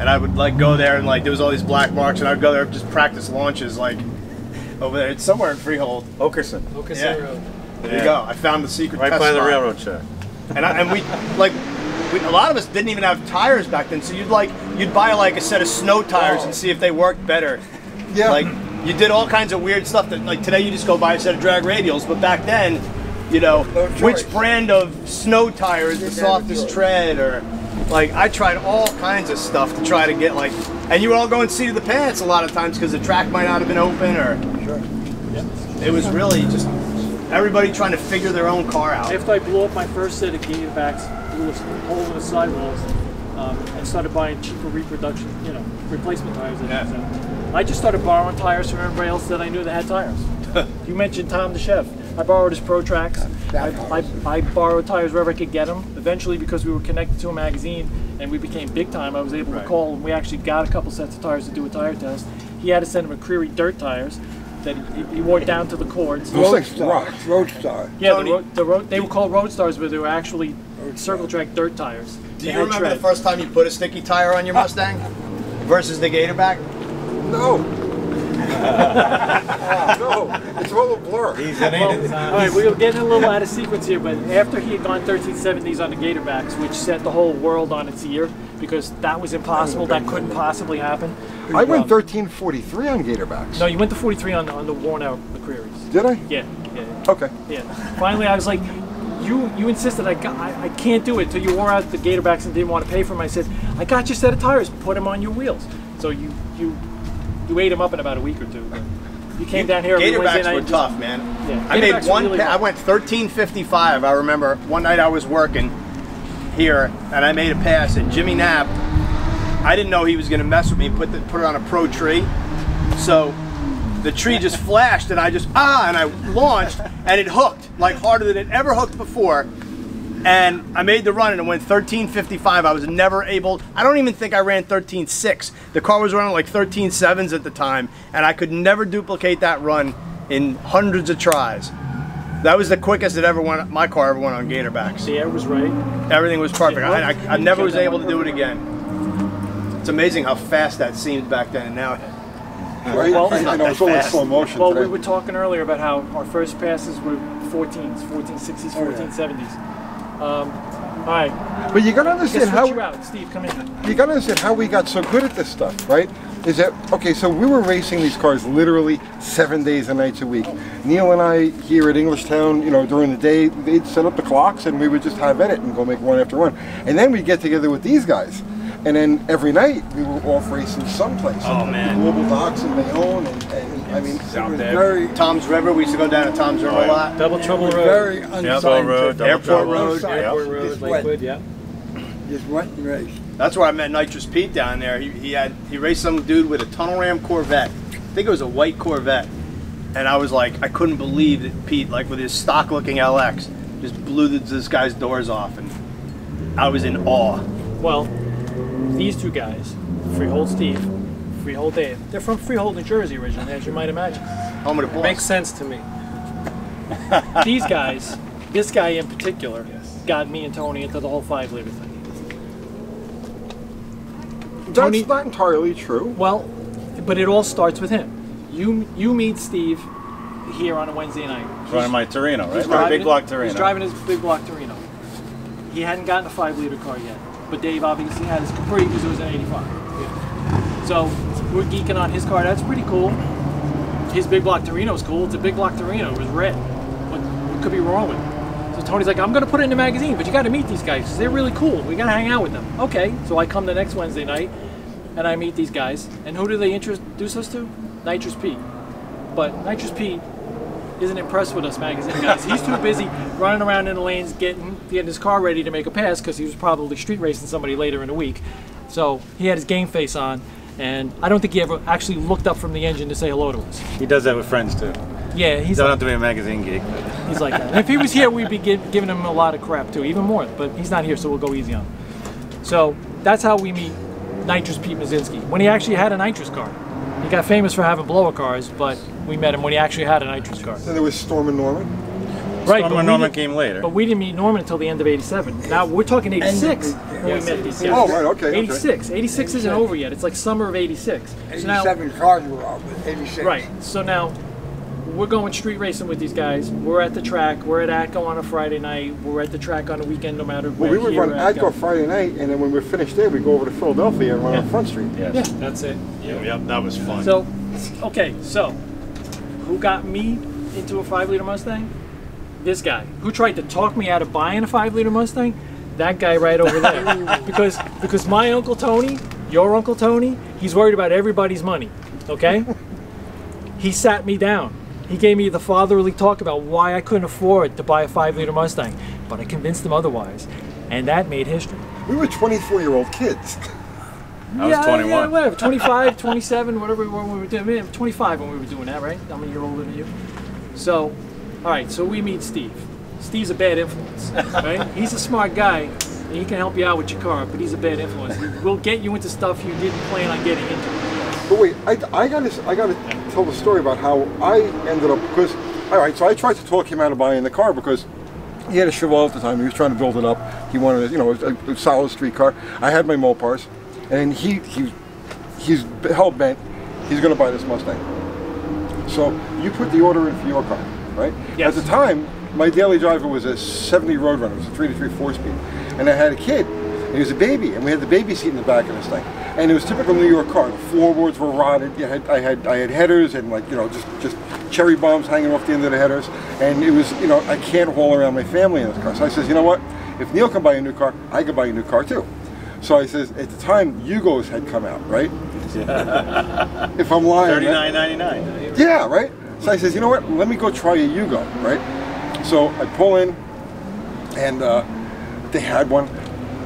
And I would like go there, and like there was all these black marks, and I'd go there and just practice launches like over there. It's somewhere in Freehold, Oakerson. Oakerson Road. There you go. I found the secret right test spot. Right by the railroad track. And we like. A lot of us didn't even have tires back then, so you'd buy like a set of snow tires and see if they worked better. Yeah. Like you did all kinds of weird stuff that like today you just go buy a set of drag radials, but back then, you know, which brand of snow tire is the softest tread, or like I tried all kinds of stuff to try to get like, and you would all go and see the pants a lot of times because the track might not have been open, or it was really just everybody trying to figure their own car out. After I blew up my first set of Gazorbacks, blew a hole in the sidewalls, and started buying cheaper reproduction, you know, replacement tires. I just started borrowing tires from everybody else that I knew that had tires. You mentioned Tom the Chef. I borrowed his ProTrax. I borrowed tires wherever I could get them. Eventually, because we were connected to a magazine and we became big time, I was able to call, and we actually got a couple sets of tires to do a tire test. He had to send him a McCreary dirt tires that he wore down to the cords. Roadstar. Yeah, they were called Roadstars, but they were actually circle track dirt tires. Do you remember the first time you put a sticky tire on your Mustang versus the Gatorback? No. No, it's all a blur. All right, we were getting a little out of sequence here, but after he had gone 1370s on the Gatorbacks, which set the whole world on its ear, because that was impossible, that couldn't possibly happen. I went 1343 on Gatorbacks. No, you went to 43 on the worn-out McCreary's. Did I? Yeah, yeah. Okay. Yeah. Finally, I was like, you insisted I can't do it till you wore out the Gatorbacks and didn't want to pay for them. I said, I got your set of tires, put them on your wheels. So you ate them up in about a week or two. You came down here. Gatorbacks were tough, man. Yeah. I made one. Really I went 1355. I remember one night I was working here, and I made a pass. And Jimmy Knapp, I didn't know he was going to mess with me. Put it on a pro tree. So the tree just flashed, and I just and I launched, and it hooked like harder than it ever hooked before. And I made the run, and it went 1355. I was never able, I don't even think I ran 13.6. The car was running like 13.7s at the time, and I could never duplicate that run in hundreds of tries. That was the quickest it ever went, my car ever went on Gatorbacks. The air was right. Everything was perfect. I never was able to do it again. It's amazing how fast that seemed back then and now. Right? Well, it's all in slow motion. Well, we were talking earlier about how our first passes were 14s, 1460s, 1470s. All right. But you got to understand how Steve, come in. You got to understand how we got so good at this stuff, right? Is that okay? So we were racing these cars literally 7 days and nights a week. Neil and I here at Englishtown, you know, during the day they'd set up the clocks and we would just have at it and go make one after one. And then we'd get together with these guys And then every night we were off racing someplace. Oh man! Global Docks and Bayonne, and I mean, it was very Tom's River. We used to go down to Tom's River a lot. Double Trouble Road, very Double Road, Airport Road, Airport Road, Lakewood. Yeah, just went and raced. That's where I met Nitrous Pete down there. He raced some dude with a tunnel ram Corvette. I think it was a white Corvette, and I was like, I couldn't believe that Pete, like with his stock-looking LX, just blew this guy's doors off, and I was in awe. Well, these two guys, Freehold Steve, Freehold Dave, they're from Freehold, New Jersey originally, as you might imagine. Home of the Bulls. Makes sense to me. These guys, this guy in particular, got me and Tony into the whole 5-liter thing. That's Tony, not entirely true. Well, but it all starts with him. You meet Steve here on a Wednesday night. He's running my Torino, right? Big block Torino. He's driving his big block Torino. He hadn't gotten a 5-liter car yet. But Dave obviously had his Capri because it was an 85. Yeah. So we're geeking on his car. That's pretty cool. His big block Torino's cool. It's a big block Torino. It was red. What could be wrong with it? So Tony's like, I'm going to put it in the magazine, but you got to meet these guys because they're really cool. We got to hang out with them. Okay. So I come the next Wednesday night and I meet these guys. And who do they introduce us to? Nitrous Pete. But Nitrous Pete isn't impressed with us magazine guys. He's too busy running around in the lanes getting his car ready to make a pass because he was probably street racing somebody later in the week. So he had his game face on, and I don't think he ever actually looked up from the engine to say hello to us. He does that with friends too. Yeah, he's don't like, have to be a magazine geek. He's like that. And if he was here, we'd be giving him a lot of crap too, even more. But he's not here, so we'll go easy on him. So that's how we meet Nitrous Pete Wozinski, when he actually had a nitrous car. He got famous for having blower cars, but we met him when he actually had a nitrous car. And there was Stormin Norman. Right, Stormin Norman came later. But we didn't meet Norman until the end of '87. Now we're talking '86 when we met these guys. Oh, right, okay. '86. '86 isn't over yet. It's like summer of '86. '87 cars were out, but '86. Right. So now we're going street racing with these guys. We're at the track. We're at ATCO on a Friday night. We're at the track on a weekend, no matter where. Well, we would run ATCO Friday night, and then when we're finished there, we go over to Philadelphia and run on Front Street. Yes. Yeah, that's it. Yeah, that was fun. So, okay, so. Who got me into a 5-liter Mustang? This guy. Who tried to talk me out of buying a 5-liter Mustang? That guy right over there. because my Uncle Tony, your Uncle Tony, he's worried about everybody's money, okay? He sat me down. He gave me the fatherly talk about why I couldn't afford to buy a 5-liter Mustang, but I convinced him otherwise, and that made history. We were 24-year-old kids. I was 21. Yeah, whatever, 25, 27, whatever when we were doing. Man, 25 when we were doing that, right? I'm a year older than you. So, all right. So we meet Steve. Steve's a bad influence, right? He's a smart guy, and he can help you out with your car, but he's a bad influence. He will get you into stuff you didn't plan on getting into. But wait, I gotta tell the story about how I ended up because all right. So I tried to talk him out of buying the car because. He had a Chevelle at the time. He was trying to build it up. He wanted, you know, a solid street car. I had my Mopars. And he's hell-bent, he's going to buy this Mustang. So you put the order in for your car, right? Yes. At the time, my daily driver was a 70 Roadrunner. It was a 3-3 4-speed. And I had a kid, and he was a baby, and we had the baby seat in the back of this thing. And it was typical New York car. The floorboards were rotted. I had headers and, like, you know, just cherry bombs hanging off the end of the headers. And it was, you know, I can't haul around my family in this car. So I says, you know what? If Neil can buy a new car, I can buy a new car, too. So I says, at the time, Yugos had come out, right? If I'm lying, $39.99. Yeah, right? So I says, you know what? Let me go try a Yugo, right? So I pull in, and they had one.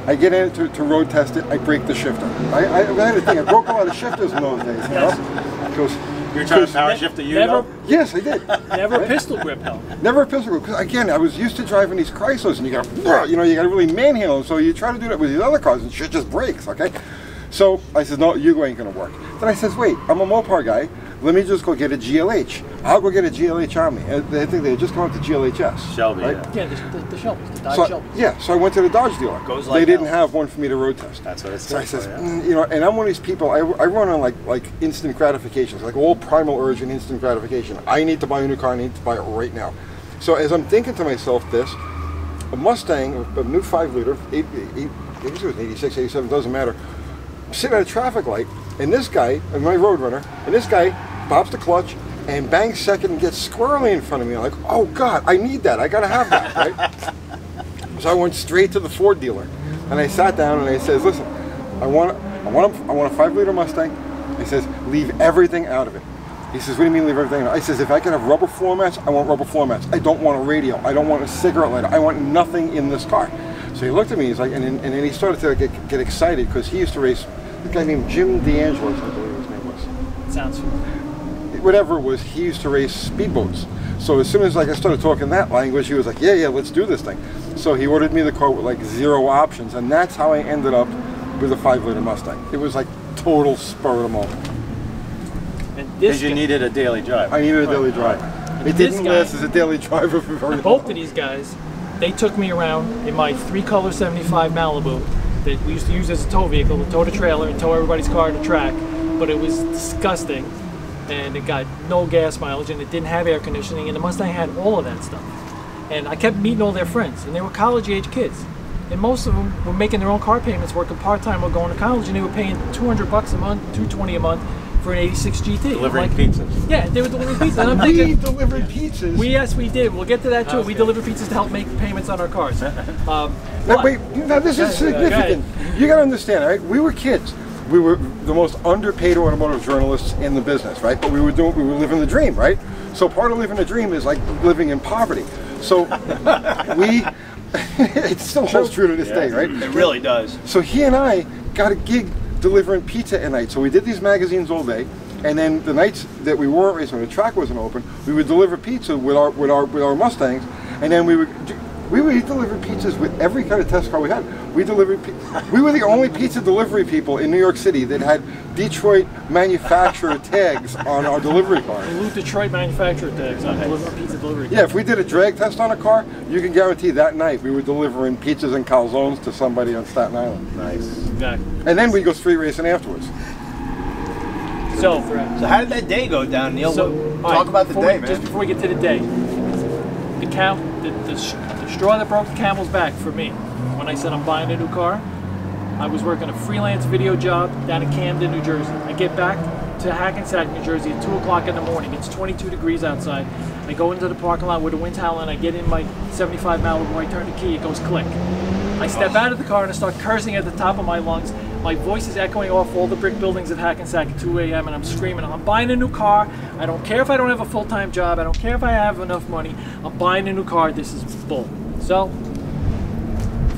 I get in to road test it. I break the shifter. I broke a lot of shifters in those days, you know? Because you were trying to power shift the Yugo? Yes, I did. Never right? Pistol grip, though. Never pistol grip. Because, again, I was used to driving these Chrysler's, and you got to really manhandle them. So you try to do that with these other cars, and shit just breaks, okay? So I said, no, Yugo ain't going to work. Then I says, wait, I'm a Mopar guy. Let me just go get a GLH. I'll go get a GLH on me. I think they had just come out to GLHS. Shelby, right? Yeah. Yeah, the Shelby's, the Dodge Shelby. Yeah, so I went to the Dodge dealer. They didn't have one for me to road test. That's what it's so I says, you know, and I'm one of these people, I run on like instant gratifications, like all primal urge and instant gratification. I need to buy a new car, I need to buy it right now. So as I'm thinking to myself this, a Mustang, a new 5-liter, I think it was an 86, 87, doesn't matter, I'm sitting at a traffic light, and this guy, and my Roadrunner, and this guy pops the clutch and bangs second and gets squarely in front of me. I'm like, oh God, I need that. I gotta have that, right? So I went straight to the Ford dealer and I sat down and I says, listen, I want a 5-liter Mustang. He says, leave everything out of it. He says, what do you mean leave everything out? I says, if I can have rubber floor mats, I want rubber floor mats. I don't want a radio. I don't want a cigarette lighter. I want nothing in this car. So he looked at me, he's like, and then he started to get excited, because he used to race a guy named Jim DeAngelo, I believe his name was. Sounds familiar. Whatever it was, he used to race speedboats. So as soon as I started talking that language, he was like, yeah, yeah, let's do this thing. So he ordered me the car with like 0 options, and that's how I ended up with a 5-liter Mustang. It was like total spur of the moment. Because you needed a daily drive. I needed a daily drive. It didn't last as a daily driver for very long. Both of these guys, they took me around in my 3-color 75 Malibu that we used to use as a tow vehicle, to tow the trailer and tow everybody's car to the track. But it was disgusting, and it got no gas mileage, and it didn't have air conditioning, and the Mustang had all of that stuff. And I kept meeting all their friends, and they were college-age kids. And most of them were making their own car payments, working part-time or going to college, and they were paying $200 a month, $220 a month, for an 86 GT. Delivering pizzas. Yeah, they were delivering pizzas. And I'm thinking, we delivered pizzas? Yes, we did. We'll get to that too. We delivered pizzas to help make payments on our cars. Now, wait, now this is significant. You got to understand, all right? We were kids. We were the most underpaid automotive journalists in the business, right? But we were living the dream, right? So part of living the dream is like living in poverty. So we, it still holds true to this day, right? It really does. So he and I got a gig delivering pizza at night. So we did these magazines all day, and then the nights that we weren't racing, when the track wasn't open, we would deliver pizza with our Mustangs, and then we would deliver pizzas with every kind of test car we had. We were the only pizza delivery people in New York City that had Detroit manufacturer tags on our delivery cars. We moved Detroit manufacturer tags on pizza delivery. Yeah, if we did a drag test on a car, you can guarantee that night we were delivering pizzas and calzones to somebody on Staten Island. Nice. Exactly. And then we go street racing afterwards. So how did that day go down, Neil? So, talk about the day, man. Just before we get to the day, the straw that broke the camel's back for me, when I said I'm buying a new car, I was working a freelance video job down in Camden, New Jersey. I get back to Hackensack, New Jersey at 2 o'clock in the morning. It's 22 degrees outside. I go into the parking lot with a wind towel, and I get in my 75 Malibu. I turn the key, it goes click. I step out of the car and I start cursing at the top of my lungs. My voice is echoing off all the brick buildings at Hackensack at 2 a.m. and I'm screaming, I'm buying a new car. I don't care if I don't have a full-time job. I don't care if I have enough money. I'm buying a new car. This is bull. So,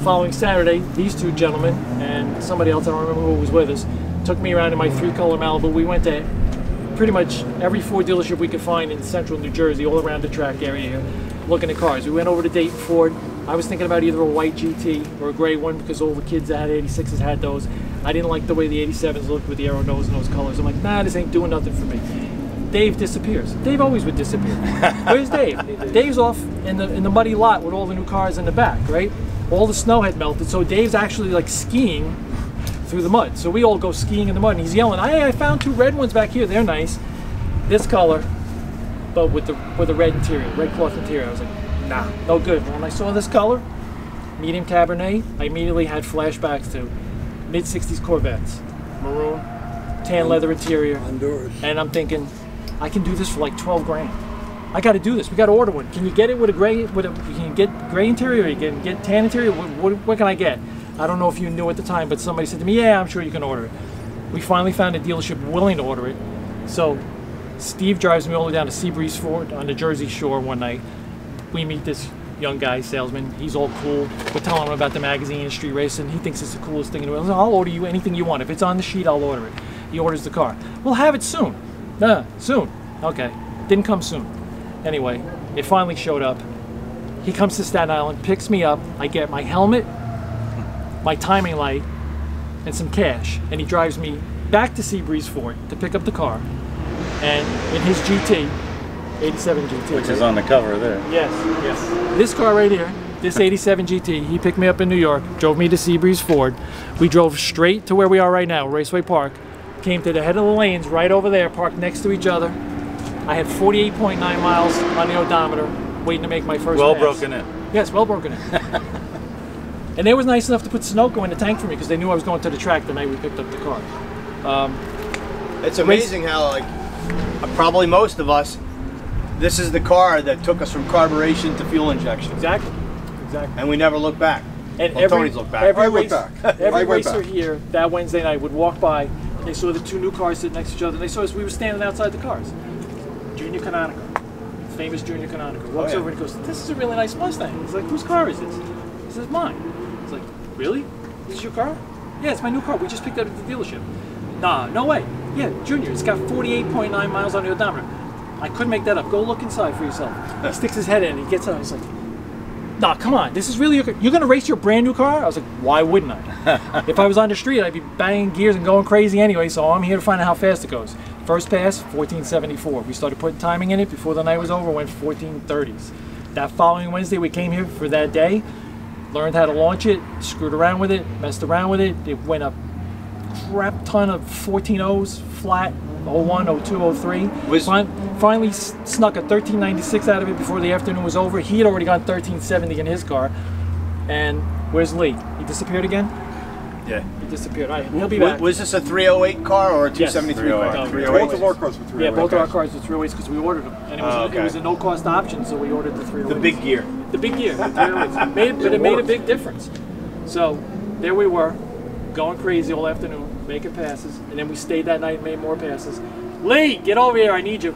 following Saturday, these two gentlemen and somebody else, I don't remember who was with us, took me around in my 3-color Malibu. We went to pretty much every Ford dealership we could find in central New Jersey, all around the track area here, looking at cars. We went over to Dayton Ford. I was thinking about either a white GT or a gray one, because all the kids that had 86s had those. I didn't like the way the 87s looked with the arrow nose and those colors. I'm like, nah, this ain't doing nothing for me. Dave disappears. Dave always would disappear. Where's Dave? Dave's off in the muddy lot with all the new cars in the back, right? All the snow had melted, so Dave's actually like skiing through the mud. So we all go skiing in the mud, and he's yelling, hey, I found 2 red ones back here. They're nice. This color, but with the red interior, red cloth interior. I was like, nah, no good. When I saw this color, medium Cabernet, I immediately had flashbacks to mid-60s Corvettes, maroon, tan leather interior, Honduras. And I'm thinking, I can do this for like 12 grand. I got to do this. We got to order one. Can you get it with a gray? Can you get gray interior? You can get tan interior. What can I get? I don't know if you knew at the time, but somebody said to me, "Yeah, I'm sure you can order it." We finally found a dealership willing to order it. So Steve drives me all the way down to Seabreeze Ford on the Jersey Shore one night. We meet this young guy, salesman. He's all cool. We're telling him about the magazine and street racing. He thinks it's the coolest thing in the world. I'll order you anything you want. If it's on the sheet, I'll order it. He orders the car. We'll have it soon. Soon. Okay. Didn't come soon. Anyway, it finally showed up. He comes to Staten Island, picks me up. I get my helmet, my timing light, and some cash. And he drives me back to Seabreeze Ford to pick up the car. And in his GT, 87 GT. Which is on the cover there. Yes, yes. This car right here, this 87 GT, he picked me up in New York, drove me to Seabreeze Ford. We drove straight to where we are right now, Raceway Park. Came to the head of the lanes right over there, parked next to each other. I had 48.9 miles on the odometer, waiting to make my first pass. Broken in. Yes, well broken in. And they was nice enough to put Sunoco in the tank for me, because they knew I was going to the track the night we picked up the car. It's amazing how, like, probably most of us, this is the car that took us from carburation to fuel injection. Exactly. And we never look back. And every racer here that Wednesday night would walk by, and they saw the two new cars sitting next to each other, and they saw us. We were standing outside the cars. Junior Canonical, famous Junior Canonical, walks over and goes, "This is a really nice Mustang." He's like, "Whose car is this?" He says, "Mine." He's like, "Really? This is your car?" "Yeah, it's my new car. We just picked it up at the dealership." "Nah, no way." "Yeah, Junior, it's got 48.9 miles on the odometer. I couldn't make that up. Go look inside for yourself." He sticks his head in, he gets out, and he's like, "Nah, come on, this is really your car. You're going to race your brand new car?" I was like, why wouldn't I? If I was on the street, I'd be banging gears and going crazy anyway, so I'm here to find out how fast it goes. First pass, 1474. We started putting timing in it before the night was over, went 1430s. That following Wednesday, we came here for that day, learned how to launch it, screwed around with it, messed around with it. It went up crap ton of 14.0s flat, 01, 02, 03. Finally snuck a 1396 out of it before the afternoon was over. He had already gone 1370 in his car. And where's Lee? He disappeared again? Yeah. He disappeared. All right, he'll be back. Was this a 308 car or a 273 car? 308. Both of our cars were 308. Yeah, both of our cars were 308s because we ordered them. And it was, it was a no-cost option, so we ordered the 308s. The big gear. The big gear. The 308s. But it made a big difference. So there we were, going crazy all afternoon, making passes, and then we stayed that night and made more passes. Lee, get over here, I need you.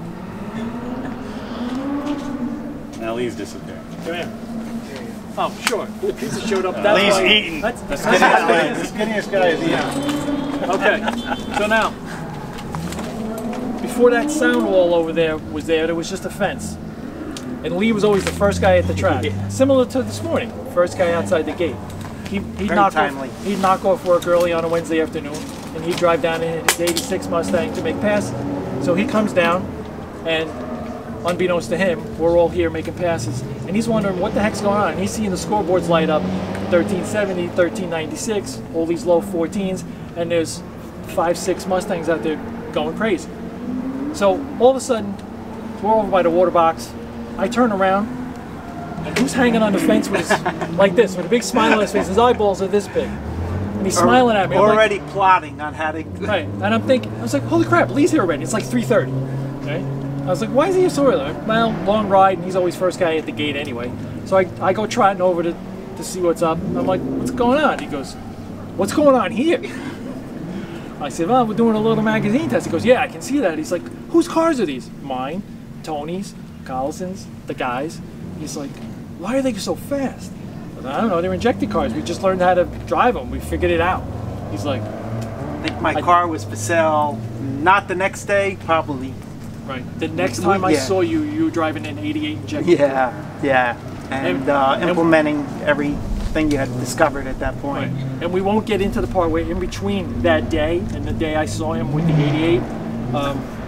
Now Lee's disappeared. Come here. Oh, sure. The pizza showed up. That Lee's eating. The skinniest guy is eating. Okay, so now, before that sound wall over there was just a fence. And Lee was always the first guy at the track. Similar to this morning, first guy outside the gate. He'd knock off work early on a Wednesday afternoon, and he'd drive down in his 86 Mustang to make passes. So he comes down, and unbeknownst to him, we're all here making passes. And he's wondering what the heck's going on. And he's seeing the scoreboards light up, 1370, 1396, all these low 14s, and there's 5, 6 Mustangs out there going crazy. So all of a sudden, we're over by the water box. I turn around. And who's hanging on the fence with his, like this, with a big smile on his face? His eyeballs are this big. And he's smiling at me. Already like, plotting on how to... Right. And I'm thinking, I was like, holy crap, Lee's here already. It's like 3:30. Right? I was like, why is he here so early? Well, long ride, and he's always first guy at the gate anyway. So I go trotting over to see what's up. I'm like, what's going on? He goes, what's going on here? I said, well, we're doing a little magazine test. He goes, yeah, I can see that. He's like, whose cars are these? Mine, Tony's, Collison's, the guys. He's like... Why are they so fast? I don't know, they're injected cars. We just learned how to drive them. We figured it out. He's like... I think my car was for sale, not the next day, probably. Right. The next time I saw you, you were driving an 88 injected car. Yeah. And implementing everything you had discovered at that point. Right. And we won't get into the part where in between that day and the day I saw him with the 88,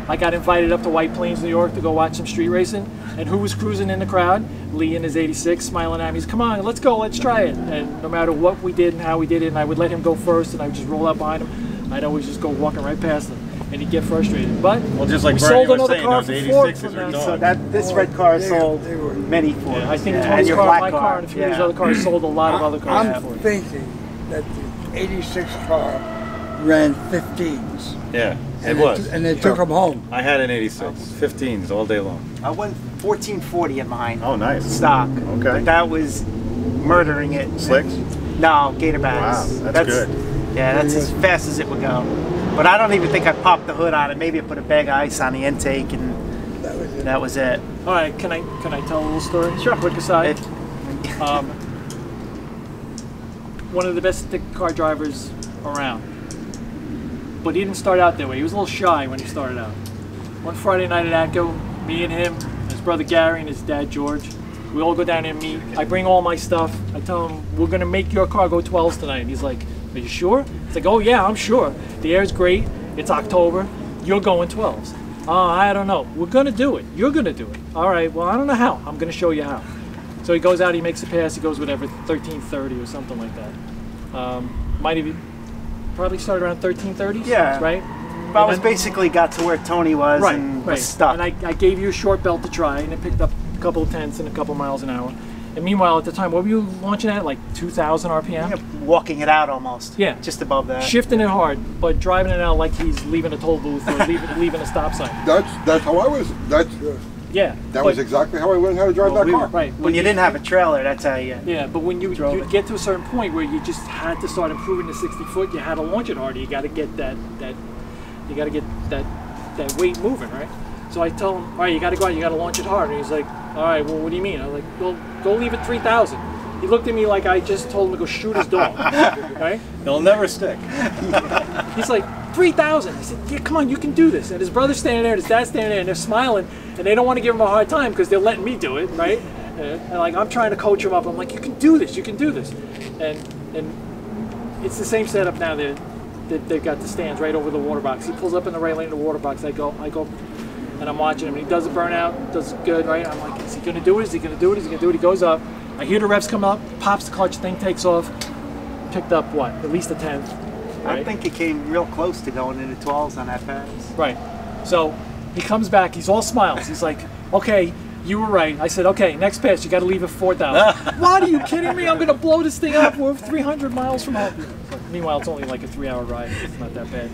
I got invited up to White Plains, New York to go watch some street racing. And who was cruising in the crowd? Lee in his 86, smiling at me. He's, come on, let's go, let's try it. And no matter what we did and how we did it, and I would let him go first, and I would just roll out behind him. I'd always just go walking right past him, and he'd get frustrated. But well, just like we Bernie sold another car for Ford from that. So that this red car sold many Fords. Yeah, I think Tony's car, my car, and a few of these other cars sold a lot of other cars. I'm thinking that the 86 car ran 15s. Yeah. It was. And they took them home. I had an 86, 15s all day long. I went 1440 at mine. Oh, nice. Stock. Okay. But that was murdering it. Slicks? No, Gator bags. Wow, that's good. Yeah, that's as fast as it would go. But I don't even think I popped the hood on it. Maybe I put a bag of ice on the intake, and that was it. That was it. All right, can I tell a little story? Sure. Quick aside. One of the best stick car drivers around. But he didn't start out that way. He was a little shy when he started out. One Friday night at ATCO, me and him, his brother Gary and his dad George, we all go down there and meet. I bring all my stuff. I tell him, we're gonna make your car go 12s tonight. And he's like, are you sure? It's like, oh yeah, I'm sure. The air's great, it's October, you're going 12s. I don't know, we're gonna do it. You're gonna do it. All right, well, I don't know how. I'm gonna show you how. So he goes out, he makes a pass, he goes whatever, 1330 or something like that. Might even, probably started around 1330s, yeah, right? But I was basically got to where Tony was and was stuck. And I gave you a short belt to try, and it picked up a couple of tenths and a couple of miles an hour. And meanwhile, at the time, what were you launching at? Like 2,000 RPM? Yeah, walking it out almost. Yeah. Just above that. Shifting it hard, but driving it out like he's leaving a toll booth or leaving a stop sign. That's how I was. That's Yeah. That was exactly how I learned how to drive that car. Right. When you didn't have a trailer, that's how you Yeah, but when you'd get to a certain point where you just had to start improving the 60-foot, you had to launch it harder. You got to get that weight moving, right? So I tell him, all right, you got to go out, you got to launch it hard. And he's like, all right, well, what do you mean? I was like, well, go leave it 3,000. He looked at me like I just told him to go shoot his dog. Right? It'll never stick. He's like, 3,000. I said, yeah, come on, you can do this. And his brother's standing there, and his dad's standing there, and they're smiling, and they don't want to give him a hard time because they're letting me do it, right? And like, I'm trying to coach him up. I'm like, you can do this, you can do this. And it's the same setup now that they've got the stands right over the water box. He pulls up in the right lane of the water box. I go. And I'm watching him, and he does a burnout, does good, right? I'm like, is he gonna do it? Is he gonna do it? Is he gonna do it? He goes up. I hear the revs come up, pops the clutch, thing takes off. Picked up what? At least a 10th. Right? I think he came real close to going into 12s on that pass. Right. So he comes back, he's all smiles. He's like, okay, you were right. I said, okay, next pass, you gotta leave at 4,000. What, are you kidding me? I'm gonna blow this thing up. We're 300 miles from home. Meanwhile, it's only like a 3-hour ride. It's not that bad.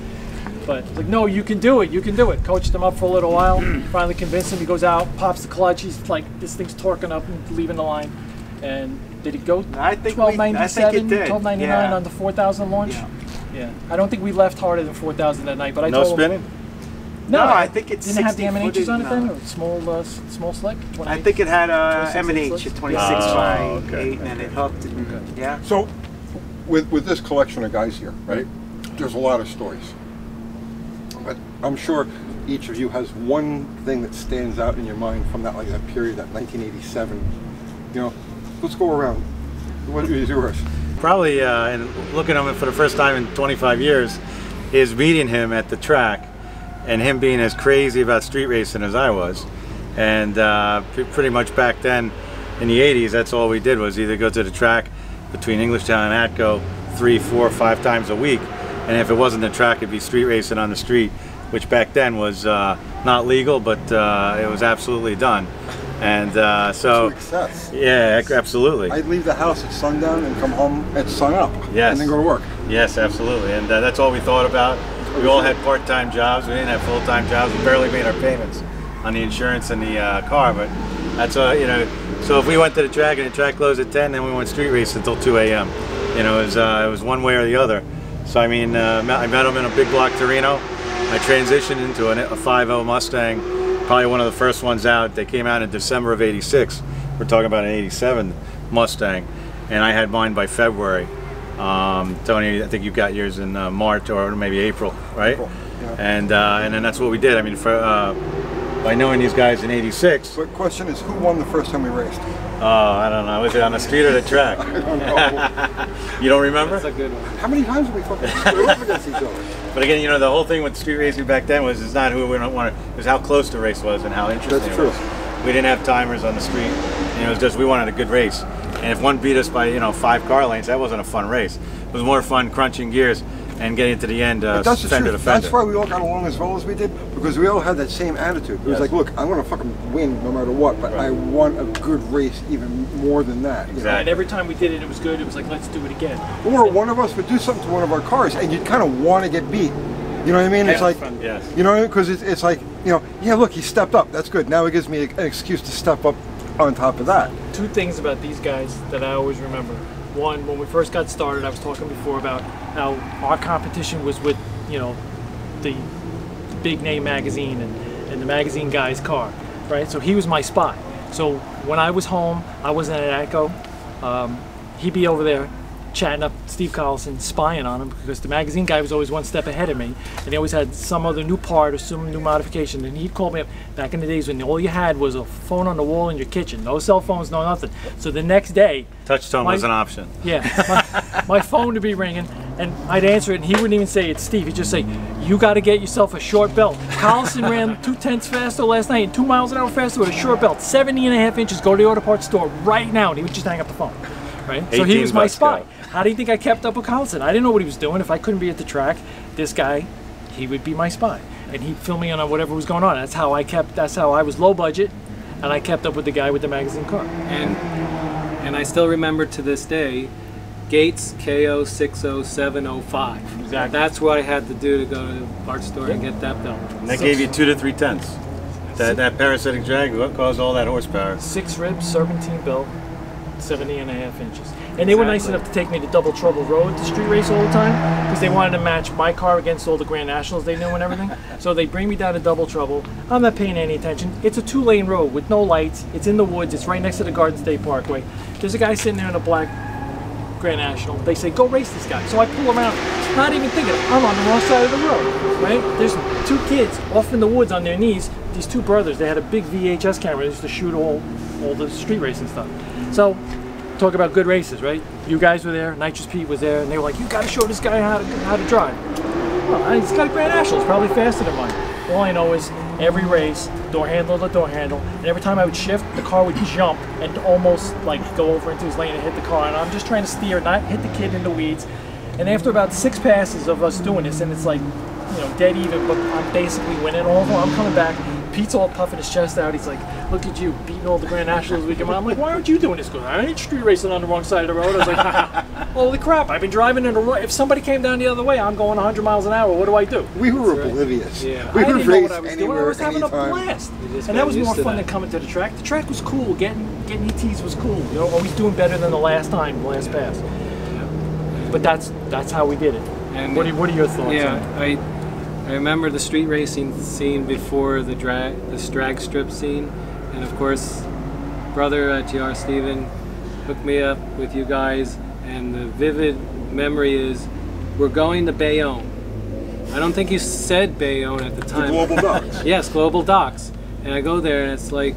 But it's like, no, you can do it, you can do it. Coached him up for a little while, finally convinced him. He goes out, pops the clutch. He's like, this thing's torquing up and leaving the line. And did it go 1297, 1299 on the 4,000 launch? Yeah. I don't think we left harder than 4,000 that night. But I told him, no, I think it didn't have the M&H's on it then, or small slick. I think it had a M&H at 26 by 8, and it hooked. Yeah. So, with this collection of guys here, right? There's a lot of stories. But I'm sure each of you has one thing that stands out in your mind from that, like that period, that 1987. You know, let's go around. What is yours? Probably, and looking at him for the first time in 25 years, is meeting him at the track, and him being as crazy about street racing as I was, and pretty much back then, in the 80s, that's all we did was either go to the track between Englishtown and Atco 3, 4, 5 times a week. And if it wasn't the track, it'd be street racing on the street, which back then was not legal, but it was absolutely done. And so, yeah, absolutely. I'd leave the house at sundown and come home at sunup, and then go to work. Yes, absolutely. And that's all we thought about. We all had part-time jobs. We didn't have full-time jobs. We barely made our payments on the insurance and the car. But that's you know. So if we went to the track and the track closed at 10, then we went street racing until 2 a.m. You know, it was one way or the other. So I mean, I met him in a big block Torino. I transitioned into a 5.0 Mustang, probably one of the first ones out. They came out in December of '86. We're talking about an '87 Mustang, and I had mine by February. Tony, I think you got yours in March or maybe April, right? April, yeah. And then that's what we did. I mean, for, by knowing these guys in '86. But question is, who won the first time we raced? Oh, I don't know. Was it on the street or the track? I don't know. You don't remember? That's a good one. How many times have we fucking screwed up against each other? But again, you know, the whole thing with street racing back then was it's not who we don't want to, it was how close the race was and how interesting it was. That's true. We didn't have timers on the street. You know, it was just we wanted a good race. And if one beat us by, you know, 5 car lengths, that wasn't a fun race. It was more fun crunching gears and getting to the end fender to fender. That's why we all got along as well as we did, because we all had that same attitude. It was like, look, I'm going to fucking win no matter what, but I want a good race even more than that. Exactly. You know? And every time we did it, it was good. It was like, let's do it again. Or one of us would do something to one of our cars, and you'd kind of want to get beat. You know what I mean? It's like, you know, because it's like, you know, yeah, look, he stepped up. That's good. Now it gives me an excuse to step up on top of that. Two things about these guys that I always remember. One, when we first got started, I was talking before about how our competition was with, you know, the big name magazine and the magazine guy's car, right? So he was my spot. So when I was home, I wasn't at ATCO. He'd be over there chatting up Steve Collison, spying on him, because the magazine guy was always one step ahead of me, and he always had some other new part or some new modification, and he'd call me up. Back in the days when all you had was a phone on the wall in your kitchen, no cell phones, no nothing. So the next day, touchtone was an option. Yeah, my phone would be ringing, and I'd answer it, and he wouldn't even say it's Steve. He'd just say, you got to get yourself a short belt. Collison ran 2/10 faster last night and 2 miles an hour faster with a short belt, 70.5 inches. Go to the auto parts store right now. And he would just hang up the phone. Right? So he was my spy. How do you think I kept up with Collison? I didn't know what he was doing. If I couldn't be at the track, this guy, he would be my spy, and he'd fill me in on whatever was going on. That's how I kept. That's how I was low budget, and I kept up with the guy with the magazine car. And I still remember to this day, Gates KO 60705. Exactly. That's what I had to do to go to the parts store and get that belt. And that gave you 2 to 3/10. That parasitic drag, what caused all that horsepower? 6 ribs, serpentine belt, 70.5 inches. And they were nice enough to take me to Double Trouble Road to street race all the time because they wanted to match my car against all the Grand Nationals they knew and everything. So they bring me down to Double Trouble. I'm not paying any attention. It's a 2-lane road with no lights. It's in the woods. It's right next to the Garden State Parkway. There's a guy sitting there in a black Grand National. They say, go race this guy. So I pull around, not even thinking, I'm on the wrong side of the road, right? There's 2 kids off in the woods on their knees. These 2 brothers, they had a big VHS camera. They used to shoot all the street racing stuff. So, talk about good races, right? You guys were there, Nitrous Pete was there, and they were like, you gotta show this guy how to drive. Well, he's got a Grand National, it's probably faster than mine. All I know is every race, door handle to door handle, and every time I would shift, the car would jump and almost like go over into his lane and hit the car, and I'm just trying to steer, not hit the kid in the weeds. And after about 6 passes of us doing this, and it's like, you know, dead even, but I'm basically winning all of them, I'm coming back, Pete's all puffing his chest out. He's like, look at you, beating all the Grand Nationals weekend. I'm like, why aren't you doing this? Because I ain't street racing on the wrong side of the road. I was like, holy crap, I've been driving in the road. If somebody came down the other way, I'm going 100 miles an hour. What do I do? We were oblivious. Yeah. We didn't know what I was doing. I was having a blast. And that was more fun than coming to the track. The track was cool. Getting ETs was cool. You know, always doing better than the last time, the last pass. Yeah. But that's how we did it. And what are your thoughts on it? I remember the street racing scene before the drag strip scene, and of course, brother TR Steven hooked me up with you guys, and the vivid memory is, we're going to Bayonne. I don't think you said Bayonne at the time. Global Docks. Yes, Global Docks. And I go there and it's like,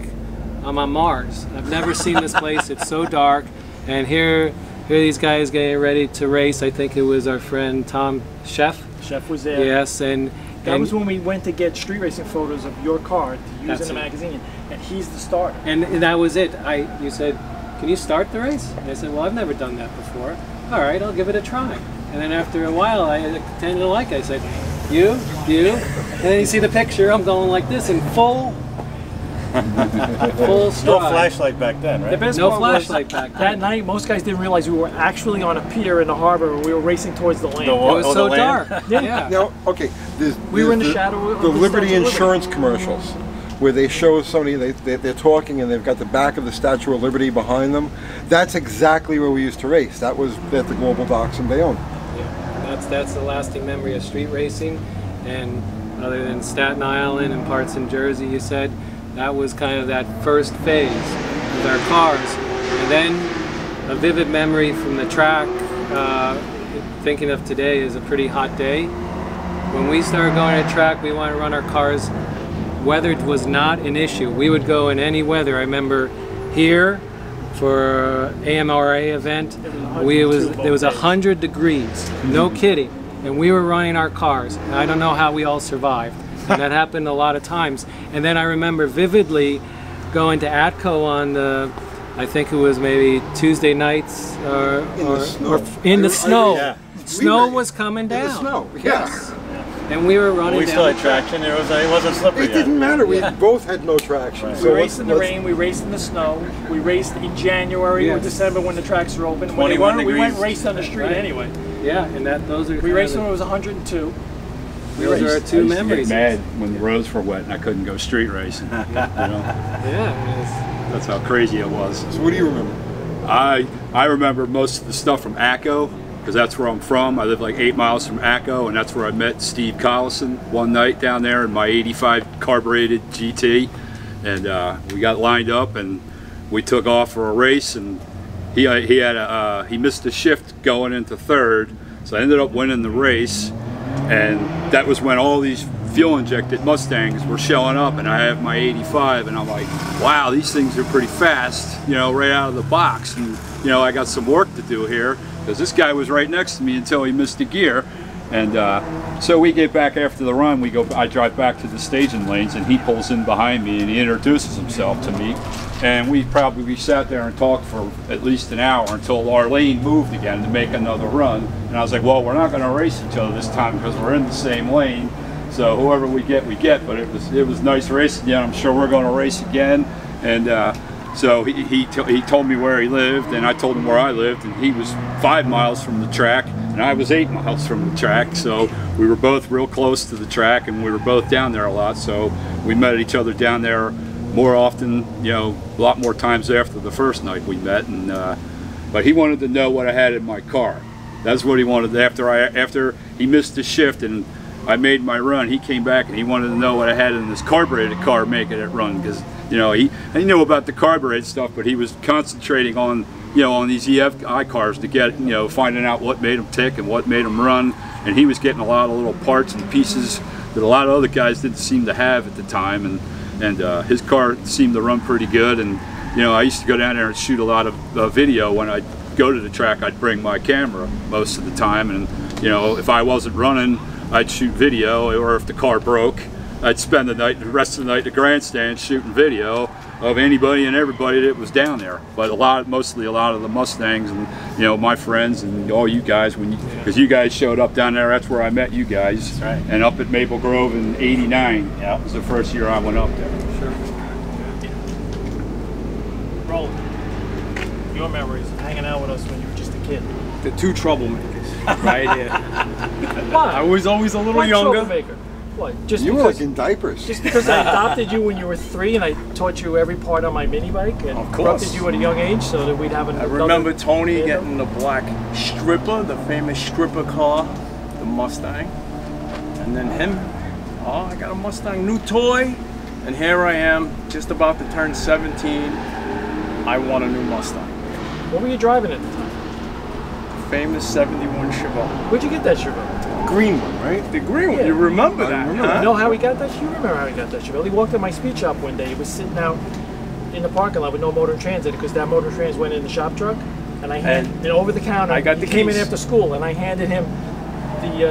I'm on Mars. I've never seen this place, it's so dark, and here are these guys getting ready to race. I think it was our friend Tom Sheff. Chef was there. Yes, and that was when we went to get street racing photos of your car to use in the magazine, and he's the starter. And that was it. You said, can you start the race? And I said, well, I've never done that before. All right, I'll give it a try. And then after a while, I tended to like it. I said, you, and then you see the picture, I'm going like this in full stride. No flashlight back then, right? The best part flashlight back then. That night, most guys didn't realize we were actually on a pier in the harbor and we were racing towards the land. It was so dark. Yeah. No, okay. We were in the shadow. The Liberty Insurance commercials, where they show somebody, they're talking and they've got the back of the Statue of Liberty behind them. That's exactly where we used to race. That was at the Global Docks in Bayonne. Yeah, that's the lasting memory of street racing. And other than Staten Island and parts in Jersey, you said, that was kind of that first phase with our cars. And then a vivid memory from the track, thinking of today is a pretty hot day. When we started going to track, we wanted to run our cars. Weather was not an issue. We would go in any weather. I remember here for an AMRA event, it was 100 degrees, no kidding. And we were running our cars. I don't know how we all survived. And that happened a lot of times. And then I remember vividly going to ATCO on the, I think it was maybe Tuesday nights in the snow. Yeah. Snow was coming down. In the snow, yes. And we were running. We still had traction. It wasn't slippery. It didn't matter. We both had no traction. Right. So we raced in the rain. We raced in the snow. We raced in January or December when the tracks were open. 21 degrees. We went raced on the street anyway. Yeah, and those are. We raced when it was 102. Those are our two memories. I was mad when the roads were wet and I couldn't go street racing. You know? Yeah, that's how crazy it was. So what do you remember? I remember most of the stuff from ATCO because that's where I'm from. I live like 8 miles from ATCO, and that's where I met Steve Collison one night down there in my '85 carbureted GT, and we got lined up and we took off for a race, and he missed a shift going into third, so I ended up winning the race. And that was when all these fuel-injected Mustangs were showing up, and I have my 85, and I'm like, wow, these things are pretty fast, you know, right out of the box. And, you know, I got some work to do here, because this guy was right next to me until he missed a gear. And so we get back after the run, I drive back to the staging lanes, and he pulls in behind me, and he introduces himself to me. And we probably sat there and talked for at least an hour until our lane moved again to make another run. And I was like, well, we're not going to race each other this time because we're in the same lane. So whoever we get. But it was nice racing. Yeah, I'm sure we're going to race again. And so he told me where he lived, and I told him where I lived. And he was 5 miles from the track, and I was 8 miles from the track, so we were both real close to the track, and we were both down there a lot, so we met each other down there more often, you know, a lot more times after the first night we met. And but he wanted to know what I had in my car. That's what he wanted. After he missed the shift and I made my run, he came back and he wanted to know what I had in this carbureted car making it run, because, you know, he knew about the carbureted stuff, but he was concentrating on, you know, on these EFI cars to get, you know, finding out what made them tick and what made them run. And he was getting a lot of little parts and pieces that a lot of other guys didn't seem to have at the time, and his car seemed to run pretty good. And, you know, I used to go down there and shoot a lot of video. When I'd go to the track, I'd bring my camera most of the time, and, you know, if I wasn't running, I'd shoot video, or if the car broke, I'd spend the night, the rest of the night at the grandstand shooting video of anybody and everybody that was down there. But mostly a lot of the Mustangs and, you know, my friends and all you guys, because you guys showed up down there. That's where I met you guys. That's right. And up at Maple Grove in '89. Yeah, it was the first year I went up there. Sure. Yeah. Roland, your memories of hanging out with us when you were just a kid. The two troublemakers, right here. I was always a little younger. What? Just you were like in diapers. Just because I adopted you when you were 3, and I taught you every part on my mini bike, and corrupted you at a young age so that we'd have an. I remember Tony getting the black stripper, the famous stripper car, the Mustang, and then him. Oh, I got a Mustang, new toy, and here I am, just about to turn 17. I want a new Mustang. What were you driving at the time? The famous '71 Chevelle. Where'd you get that Chevelle? Green one, right? The green one. Yeah. You remember that? Remember. Huh? You know how he got that? You remember how he got that Chevelle? He walked in my speed shop one day. He was sitting out in the parking lot with no motor transit, because that motor transit went in the shop truck, and I handed it over the counter. I got the keys. Came in after school, and I handed him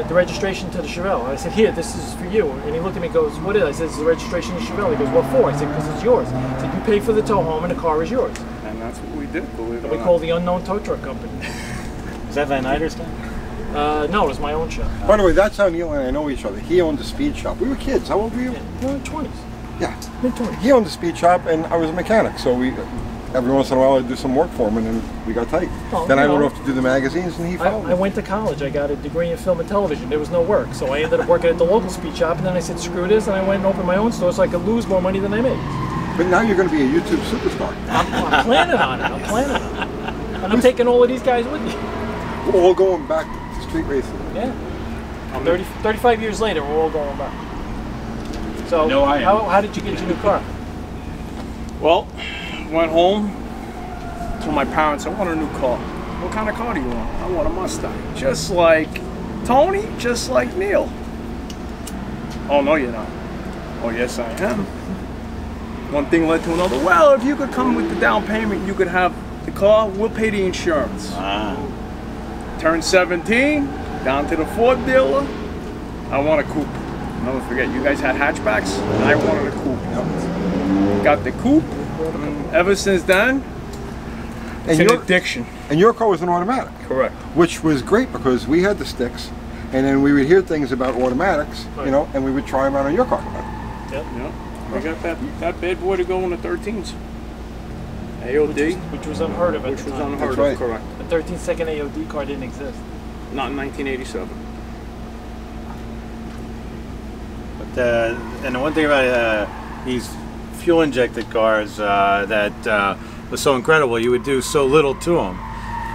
the registration to the Chevelle. And I said, "Here, this is for you." And he looked at me and goes, "What is it?" I said, "It's the registration to the Chevelle." He goes, "What for?" I said, "Because it's yours." I said, "You pay for the tow home, and the car is yours." And that's what we did, believe it or not. We called the Unknown Tow Truck Company. Is that Van Ider's time? No, it was my own shop. By the way, that's how Neil and I know each other. He owned the speed shop. We were kids. How old were you? We were in the 20s. Yeah. Mid-20s. He owned the speed shop, and I was a mechanic, so we, every once in a while I'd do some work for him, and then we got tight. Well, then I went off to do the magazines, and he followed me. I went to college. I got a degree in film and television. There was no work, so I ended up working at the local speed shop, and then I said, screw this, and I went and opened my own store so I could lose more money than I made. But now you're going to be a YouTube superstar. I'm planning on it. I'm planning on it. And I'm taking all of these guys with me. We're all going back. Racing. Yeah, 35 years later, we're all going back. So, no, how did you get your new car? Well, went home, told my parents, I want a new car. What kind of car do you want? I want a Mustang. Just like Tony, just like Neil. Oh, no, you're not. Oh, yes, I am. One thing led to another. Well, if you could come with the down payment, you could have the car, we'll pay the insurance. Wow. Turned 17, down to the Ford dealer. I want a coupe. I'll never forget, you guys had hatchbacks, and I wanted a coupe. Got the coupe, and ever since then, it's an addiction. And your car was an automatic. Correct. Which was great, because we had the sticks, and then we would hear things about automatics, you know, and we would try them out on your car. Yep. Yeah. We got that bad boy to go on the 13s. AOD. Which was unheard of at the time. That's right. Correct. A 13-second AOD car didn't exist. Not in 1987. But and the one thing about these fuel-injected cars that was so incredible, you would do so little to them,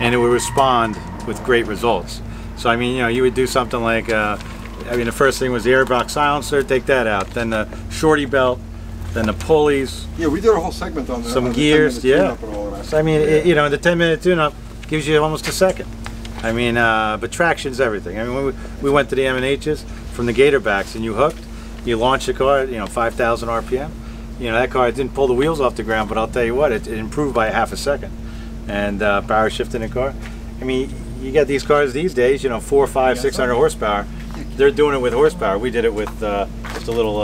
and it would respond with great results. So I mean, you know, you would do something like, I mean, the first thing was the airbox silencer, take that out, then the shorty belt, then the pulleys. Yeah, we did a whole segment on that. Some gears, yeah. So I mean, it, you know, the 10-minute tune-up gives you almost a second. I mean, but traction's everything. I mean, when we went to the M&H's from the Gatorbacks, and you hooked, you launched the car at, you know, 5,000 RPM. You know, that car didn't pull the wheels off the ground, but I'll tell you what, it improved by a half a second. And power shift in the car. I mean, you got these cars these days, you know, 400, 500, 600 horsepower. They're doing it with horsepower. We did it with just a little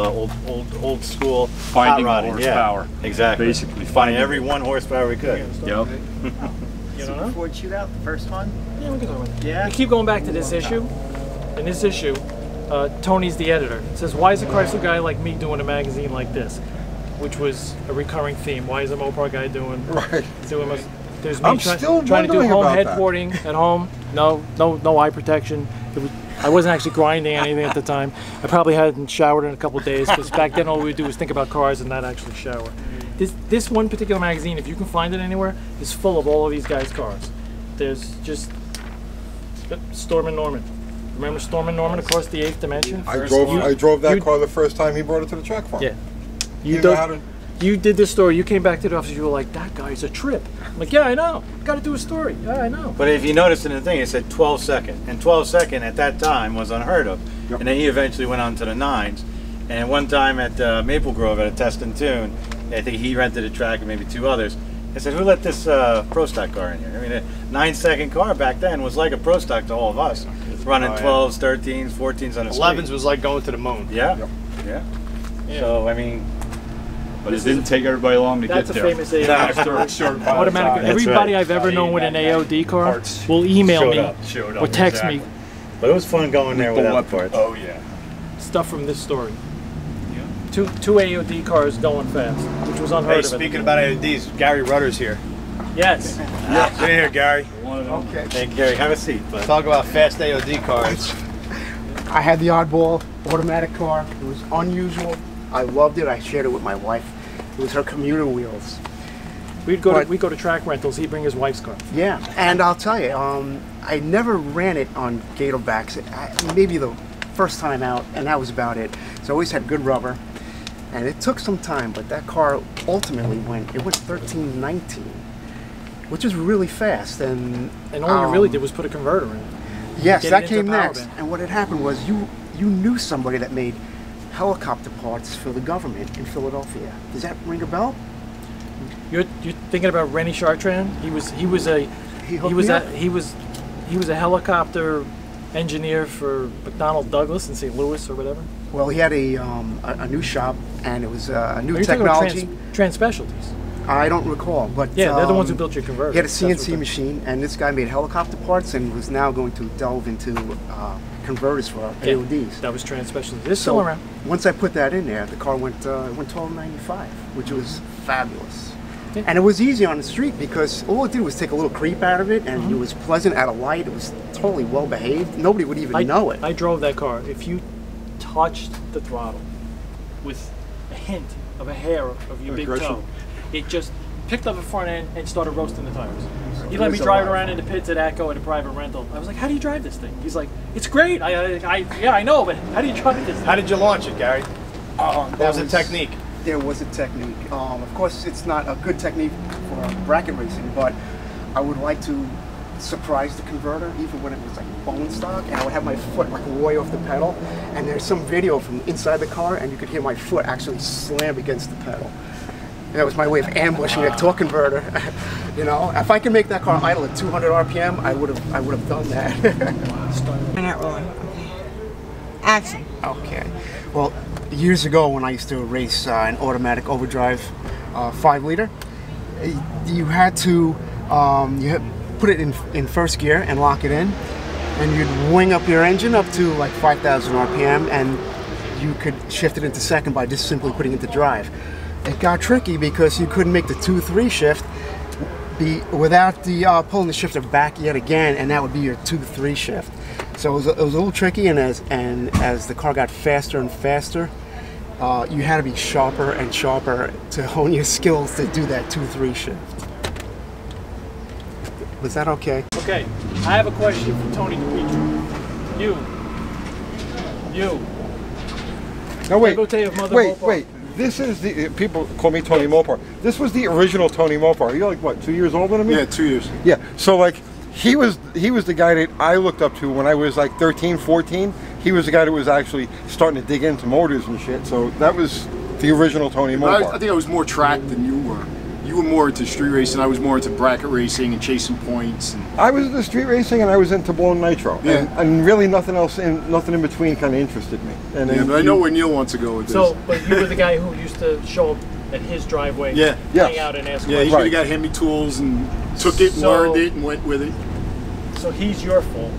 old school finding hot rodding. Horsepower. Yeah, exactly. Basically, finding every one horsepower we could. Yeah. Yep. You don't know? Ford shootout, the first one. Yeah, we can go with it. Yeah. We keep going back to this issue. In this issue, Tony's the editor. It says, "Why is a Chrysler guy like me doing a magazine like this?" Which was a recurring theme. Why is a Mopar guy doing? Right. There's me trying to do home head porting at home. No eye protection. It was, I wasn't actually grinding anything at the time. I probably hadn't showered in a couple of days because back then all we would do was think about cars and not actually shower. This one particular magazine, if you can find it anywhere, is full of all of these guys' cars. There's just Stormin Norman. Remember Stormin Norman, of course, the Eighth Dimension? I drove that car the first time he brought it to the track farm. Yeah. You did this story. You came back to the office. You were like, "That guy's a trip." I'm like, "Yeah, I know. Got to do a story. Yeah, I know." But if you notice in the thing, it said 12-second, and 12-second at that time was unheard of. Yep. And then he eventually went on to the nines. And one time at Maple Grove at a test and tune, I think he rented a track and maybe two others. I said, "Who let this pro stock car in here?" I mean, a 9-second car back then was like a pro stock to all of us, running 12s, 13s, 14s on a 11s was like going to the moon. Yeah, yep. Yeah. So I mean. But it didn't take everybody long to get there. That's a famous AOD story. Automatically, everybody I've ever known with an AOD car will email me or text me. But it was fun going there without parts. Oh yeah. Stuff from this story. Yeah. Two AOD cars going fast, which was unheard of. Hey, speaking about AODs, Gary Rutter's here. Yes. Get here, Gary. Okay. Hey, Gary, have a seat. Talk about fast AOD cars. I had the oddball automatic car. It was unusual. I loved it. I shared it with my wife. It was her commuter wheels. We'd go to track rentals. He'd bring his wife's car. Yeah, and I'll tell you, I never ran it on Gatorbacks. Maybe the first time out, and that was about it. So I always had good rubber, and it took some time. But that car ultimately went 1319, which is really fast. And all you really did was put a converter in. Yes, that came next. And what had happened was you knew somebody that made helicopter parts for the government in Philadelphia. Does that ring a bell? You're thinking about Rennie Chartrand? He was a helicopter engineer for McDonnell Douglas in St. Louis or whatever. Well, he had a new shop, and it was a new technology. Trans Specialties. I don't recall, but yeah, they're the ones who built your converter. He had a CNC machine, and this guy made helicopter parts, and was now going to delve into converters for AODs. That was Trans Specialties. It's still around. Once I put that in there, the car went 1295, which was fabulous. Yeah. And it was easy on the street because all it did was take a little creep out of it, and it was pleasant out of light. It was totally well behaved. Nobody would even know it. I drove that car. If you touched the throttle with a hint of a hair of your big toe, it just picked up the front end and started roasting the tires. He let me drive around in the pits at ACO at a private rental. I was like, "How do you drive this thing?" He's like, "It's great. I know, but how do you drive this thing?" How did you launch it, Gary? There was a technique. There was a technique. Of course, it's not a good technique for bracket racing, but I would like to surprise the converter, even when it was like bone stock, and I would have my foot like way off the pedal. And there's some video from inside the car, and you could hear my foot actually slam against the pedal. That was my way of ambushing a torque converter. You know, if I could make that car idle at 200 RPM, I would have done that. Action. Okay. Well, years ago when I used to race an automatic overdrive 5-liter, you had to put it in first gear and lock it in, and you'd wing up your engine up to like 5,000 RPM, and you could shift it into second by just simply putting it to drive. It got tricky because you couldn't make the 2-3 shift without the pulling the shifter back yet again, and that would be your 2-3 shift. So it was a little tricky, and as the car got faster and faster, you had to be sharper and sharper to hone your skills to do that 2-3 shift. Was that okay? Okay, I have a question for Tony DiPietro. No, wait. Wait. This is the, people call me Tony Mopar. This was the original Tony Mopar. You're like, what, 2 years older than me? Yeah, 2 years. Yeah, so like, he was the guy that I looked up to when I was like 13, 14. He was the guy that was actually starting to dig into motors and shit. So that was the original Tony Mopar. I think I was more track than you were. You were more into street racing. I was more into bracket racing and chasing points. And I was into street racing, and I was into blown nitro. Yeah. And really nothing else, nothing in between kind of interested me. And yeah, but I know where Neil wants to go with this. So, but you were the guy who used to show up at his driveway, hang out and ask questions. Yeah, he got hand-me tools and took it, learned it, and went with it. So he's your fault.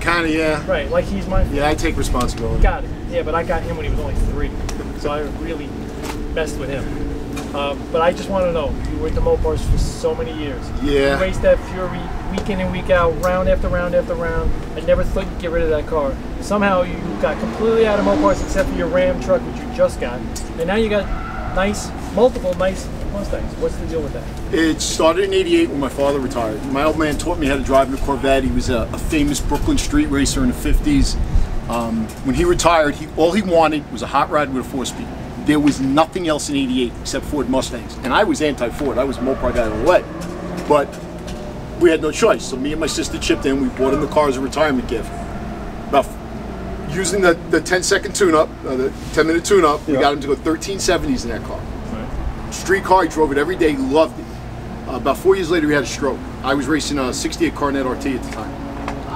Kind of, yeah. Right, like he's my fault. Yeah, I take responsibility. Got it. Yeah, but I got him when he was only 3, so I really messed with him. But I just want to know, you were at the Mopars for so many years. Yeah. You raced that Fury week in and week out, round after round after round. I never thought you'd get rid of that car. Somehow you got completely out of Mopars except for your Ram truck, which you just got. And now you got nice, multiple nice Mustangs. What's the deal with that? It started in '88 when my father retired. My old man taught me how to drive a Corvette. He was a famous Brooklyn street racer in the 50s. When he retired, all he wanted was a hot rod with a 4-speed. There was nothing else in '88 except Ford Mustangs. And I was anti-Ford. I was a Mopar guy all the way. But we had no choice. So me and my sister chipped in. We bought him the car as a retirement gift. About using the 10-second tune-up, the 10-minute tune-up, yeah. We got him to go 1370s in that car. Right. Street car, he drove it every day, loved it. About 4 years later, he had a stroke. I was racing a 68 Coronet RT at the time.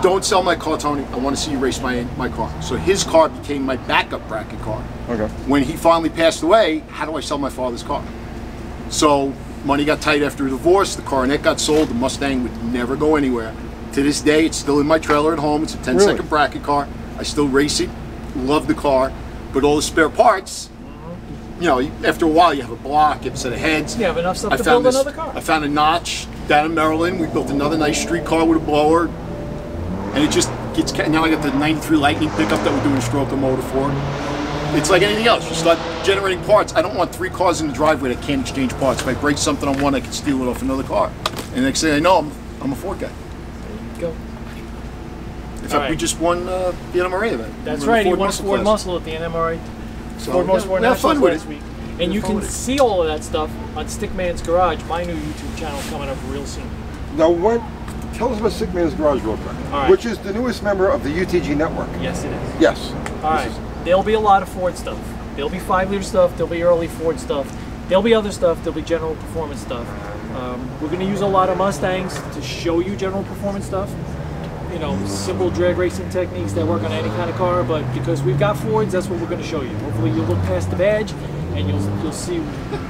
Don't sell my car, Tony. I want to see you race my car. So his car became my backup bracket car. Okay. When he finally passed away, how do I sell my father's car? So money got tight after the divorce, the Coronet got sold, the Mustang would never go anywhere. To this day, it's still in my trailer at home. It's a 10-second really? Bracket car. I still race it, love the car, but all the spare parts, you know, after a while you have a block, you have a set of heads. You have enough stuff to build another car. I found a notch down in Maryland. We built another nice street car with a blower, and it just gets, now I got the 93 Lightning pickup that we're doing a stroker motor for. It's like anything else, you start generating parts. I don't want three cars in the driveway that can't exchange parts. If I break something on one, I can steal it off another car. And next thing I know, I'm a Ford guy. There you go. In fact, we just won the NMRA event. That's right, he won Ford Muscle at the NMRA. Ford Muscle won Nationals last week. And you can see all of that stuff on Stickman's Garage, my new YouTube channel coming up real soon. Now, tell us about Stickman's Garage real quick, right. Which is the newest member of the UTG network. Yes, it is. Yes. All right, there'll be a lot of Ford stuff. There'll be 5-liter stuff, there'll be early Ford stuff, there'll be other stuff, there'll be general performance stuff. We're going to use a lot of Mustangs to show you general performance stuff. You know, simple drag racing techniques that work on any kind of car, but because we've got Fords, that's what we're going to show you. Hopefully you'll look past the badge and you'll see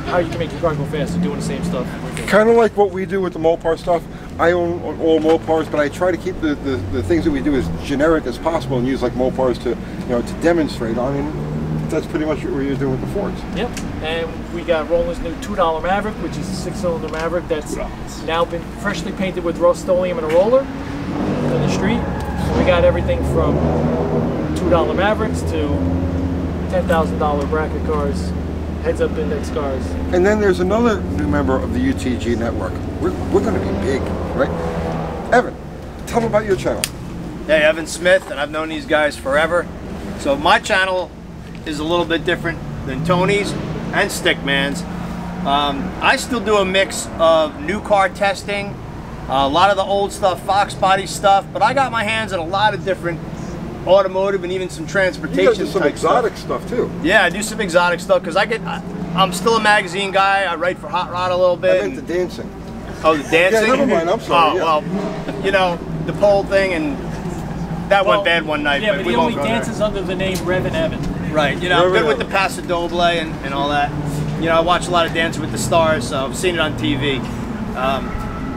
how you can make your car go faster doing the same stuff. Kind of like what we do with the Mopar stuff. I own all Mopars, but I try to keep the things that we do as generic as possible and use like Mopars to, you know, to demonstrate on. I mean, that's pretty much what we're doing with the Fords. Yep, and we got Roland's new $2 Maverick, which is a 6-cylinder Maverick that's now been freshly painted with Rust-Oleum and a roller. In the street, so we got everything from $2 Mavericks to $10,000 bracket cars, heads-up index cars. And then there's another new member of the UTG network. We're going to be big, right? Evan, tell them about your channel. Hey, Evan Smith, and I've known these guys forever. So my channel is a little bit different than Tony's and Stickman's. I still do a mix of new car testing. A lot of the old stuff, Fox Body stuff, but I got my hands on a lot of different automotive and even some transportation type stuff. You do some exotic stuff too. Yeah, I do some exotic stuff because I'm still a magazine guy. I write for Hot Rod a little bit. I meant the dancing. Oh, the dancing? Yeah, never mind, I'm sorry. Oh, yeah. Well, you know, the pole thing and that went bad one night. Yeah, but he only dances under the name Rev and Evan. Right, you know, I'm good with the Paso Doble and all that. You know, I watch a lot of Dancing with the Stars, so I've seen it on TV.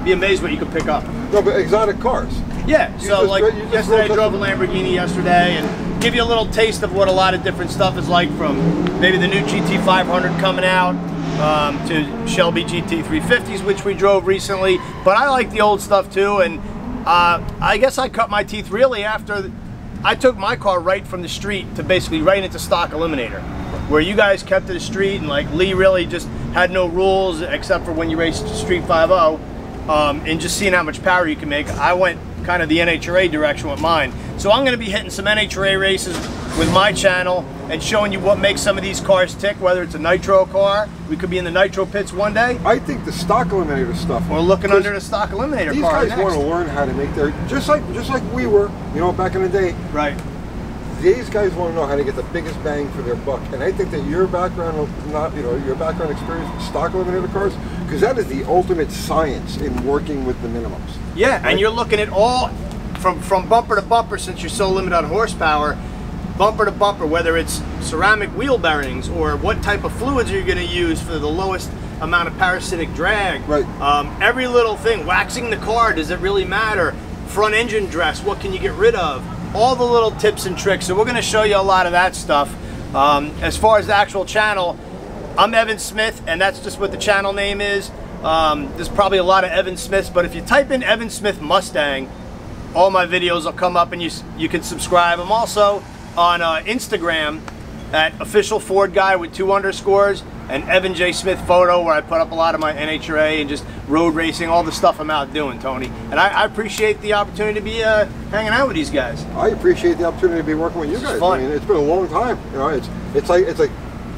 Be amazed what you could pick up. No, but exotic cars. Yeah, so like yesterday I drove a Lamborghini yesterday and give you a little taste of what a lot of different stuff is like from maybe the new GT500 coming out to Shelby GT350s, which we drove recently. But I like the old stuff too, and I guess I cut my teeth really after I took my car right from the street to basically right into Stock Eliminator, where you guys kept to the street and like Lee really just had no rules except for when you raced Street 5.0. And just seeing how much power you can make, I went kind of the NHRA direction with mine. So I'm going to be hitting some NHRA races with my channel and showing you what makes some of these cars tick, whether it's a nitro car, we could be in the nitro pits one day. I think the Stock Eliminator stuff. We're looking under the Stock Eliminator these car. These guys want to learn how to make their, just like we were, you know, back in the day. Right. These guys want to know how to get the biggest bang for their buck, and I think that your background, your background experience with Stock Eliminator cars, because that is the ultimate science in working with the minimums. Yeah, right? And you're looking at all from bumper to bumper, since you're so limited on horsepower, bumper to bumper, whether it's ceramic wheel bearings or what type of fluids you're going to use for the lowest amount of parasitic drag. Right. Every little thing, waxing the car, does it really matter? Front engine dress, what can you get rid of? All the little tips and tricks. So we're going to show you a lot of that stuff. As far as the actual channel, I'm Evan Smith, and that's just what the channel name is. There's probably a lot of Evan Smiths, but if you type in Evan Smith Mustang, all my videos will come up and you can subscribe. I'm also on Instagram at official Ford guy with 2 underscores and Evan J. Smith photo, where I put up a lot of my NHRA and just road racing, all the stuff I'm out doing, Tony. And I appreciate the opportunity to be hanging out with these guys. I appreciate the opportunity to be working with you guys. I mean, it's been a long time. You know, it's like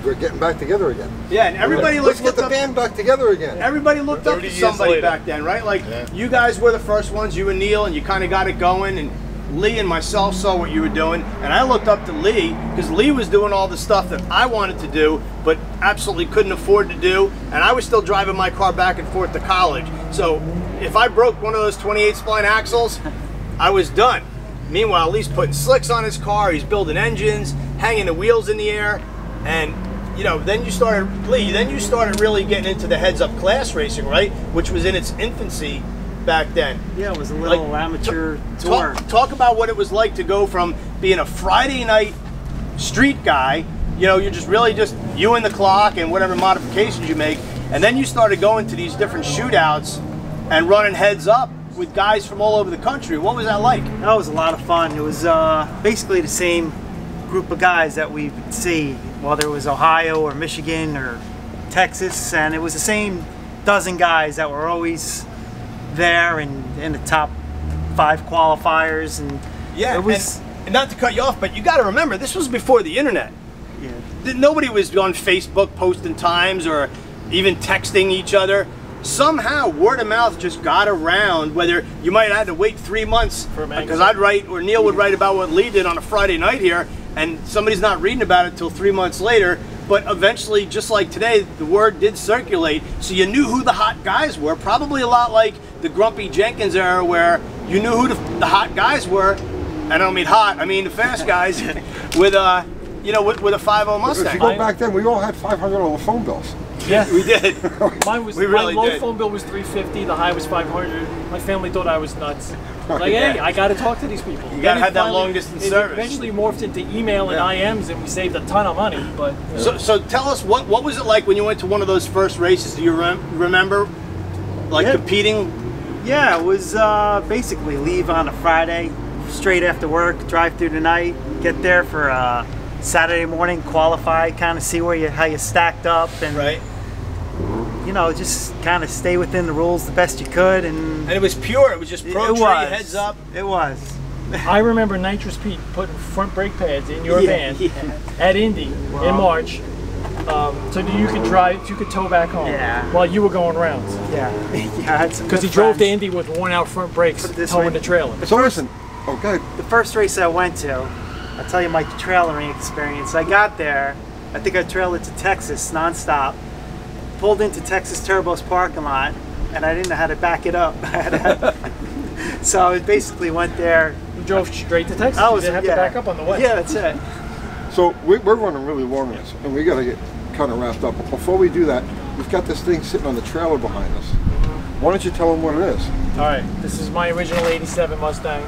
we're getting back together again. Yeah, and everybody looked at the band back together again. Everybody looked up to somebody back then, right? Like, you guys were the first ones, you and Neil, and you kind of got it going, and Lee and myself saw what you were doing, and I looked up to Lee because Lee was doing all the stuff that I wanted to do but absolutely couldn't afford to do, and I was still driving my car back and forth to college. So if I broke one of those 28 spline axles, I was done. Meanwhile, Lee's putting slicks on his car, he's building engines, hanging the wheels in the air, and you know, then you started, Lee, then you started really getting into the heads up class racing, right, which was in its infancy back then. Yeah, it was a little like, amateur tour. Talk about what it was like to go from being a Friday night street guy, you know, you're just really just you and the clock and whatever modifications you make, and then you started going to these different shootouts and running heads up with guys from all over the country. What was that like? That was a lot of fun. It was basically the same group of guys that we would see, whether it was Ohio or Michigan or Texas, and it was the same dozen guys that were always there and in the top 5 qualifiers. And yeah, it was, and not to cut you off, but you got to remember this was before the internet. Yeah, nobody was on Facebook posting times or even texting each other. Somehow word of mouth just got around, whether you might have had to wait 3 months because I'd write or Neil would write about what Lee did on a Friday night here, and somebody's not reading about it till 3 months later. But eventually, just like today, the word did circulate, so you knew who the hot guys were. Probably a lot like the Grumpy Jenkins era, where you knew who the hot guys were. And I don't mean hot, I mean the fast guys with a, you know, with a 5.0 Mustang. If you go back then, we all had $500 phone bills. Yeah, we did. Mine was, my low phone bill was $350, the high was $500. My family thought I was nuts. Like, hey, I got to talk to these people. You got to have that long distance service. Eventually morphed into email and IMs, and we saved a ton of money. But so tell us, what was it like when you went to one of those first races? Do you remember, like, competing? Yeah, it was basically leave on a Friday, straight after work, drive through the night, get there for Saturday morning, qualify, kind of see where how you stacked up, and you know, just kind of stay within the rules the best you could. And it was pure. It was just pro tree, heads up. It was. I remember Nitrous Pete putting front brake pads in your van at Indy in March, so that you could drive, you could tow back home while you were going rounds. Yeah, because he drove to Indy with worn-out front brakes, towing the trailer. So listen, the first race I went to, I'll tell you my trailering experience. I got there, I think I trailed it to Texas nonstop. Pulled into Texas Turbo's parking lot, and I didn't know how to back it up. So I basically went there. You drove straight to Texas. I didn't have to back up on the way. Yeah, that's it. So we're running really warm this, and we got to get kind of wrapped up. But before we do that, we've got this thing sitting on the trailer behind us. Why don't you tell them what it is? All right, this is my original '87 Mustang,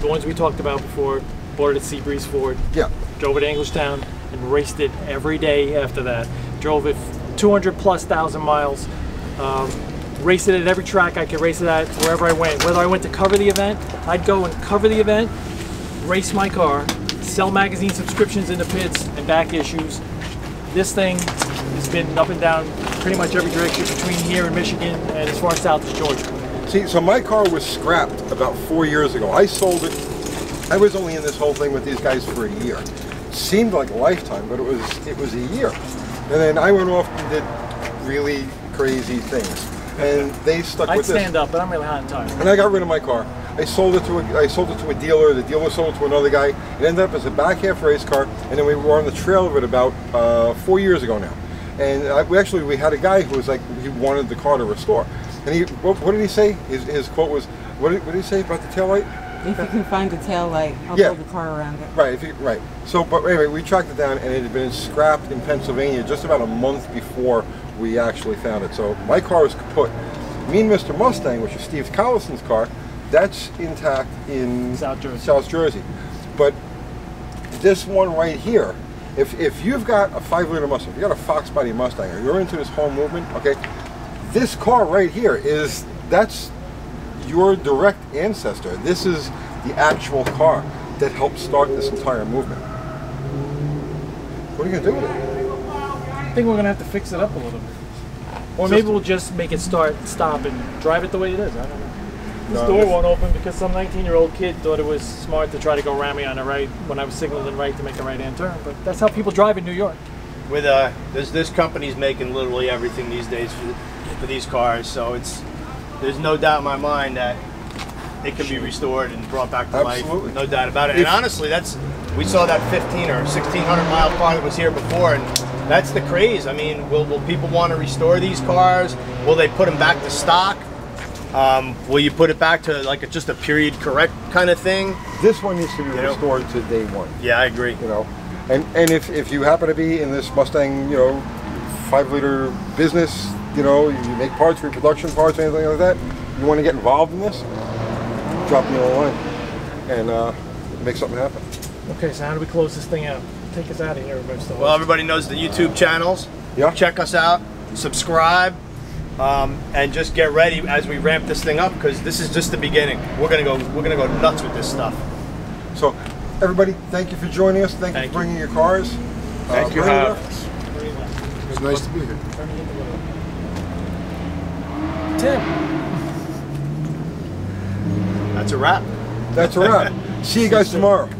the ones we talked about before. Bought it at Seabreeze Ford. Yeah. Drove it to Englishtown and raced it every day after that. Drove it 200+ thousand miles, raced it at every track I could race it at, wherever I went. Whether I went to cover the event, I'd go and cover the event, race my car, sell magazine subscriptions in the pits and back issues. This thing has been up and down pretty much every direction between here and Michigan and as far south as Georgia. See, so my car was scrapped about 4 years ago. I sold it. I was only in this whole thing with these guys for a year. Seemed like a lifetime, but it was a year. And then I went off and did really crazy things, and they stuck with this. I stand up, but I'm really hot and tired. And I got rid of my car. I sold it to a dealer. The dealer sold it to another guy. It ended up as a back half race car, and then we were on the trail of it about 4 years ago now. And we had a guy who was like, he wanted the car to restore. And he, what did he say? His quote was, what did he say about the taillight? If you can find the tail light, I'll build the car around it. Right, So, but anyway, we tracked it down, and it had been scrapped in Pennsylvania just about a month before we actually found it. So my car is kaput. Me and Mr. Mustang, which is Steve Collison's car, that's intact in South Jersey. But this one right here If you've got a 5-liter Mustang, if you've got a Fox Body Mustang, or you're into this whole movement, okay, this car right here is, that's your direct ancestor. This is the actual car that helped start this entire movement. What are you going to do with it? I think we're going to have to fix it up a little bit. Or maybe we'll just make it start, stop, and drive it the way it is. I don't know. This door won't open because some 19-year-old kid thought it was smart to try to go rammy on the right when I was signaling right to make a right-hand turn. But that's how people drive in New York. With this company's making literally everything these days for these cars, so it's there's no doubt in my mind that it can be restored and brought back to life. No doubt about it. And honestly, that's we saw that 15 or 1,600-mile car that was here before, and that's the craze. I mean, will people want to restore these cars? Will they put them back to stock? Will you put it back to like just a period correct kind of thing? This one needs to be restored to day one. Yeah, I agree. You know, and if you happen to be in this Mustang, you know, 5-liter business, you know, you make parts, reproduction parts, anything like that, you want to get involved in this, drop me a line and make something happen. Okay, so how do we close this thing out? Take us out of here, everybody. Well, everybody knows the YouTube channels. Yeah. Check us out. Subscribe. And just get ready as we ramp this thing up, because this is just the beginning. We're gonna go nuts with this stuff. So, everybody, thank you for joining us. Thank you for bringing your cars. Thank you. It was nice to be here. Tim, that's a wrap. That's a wrap. See you guys tomorrow.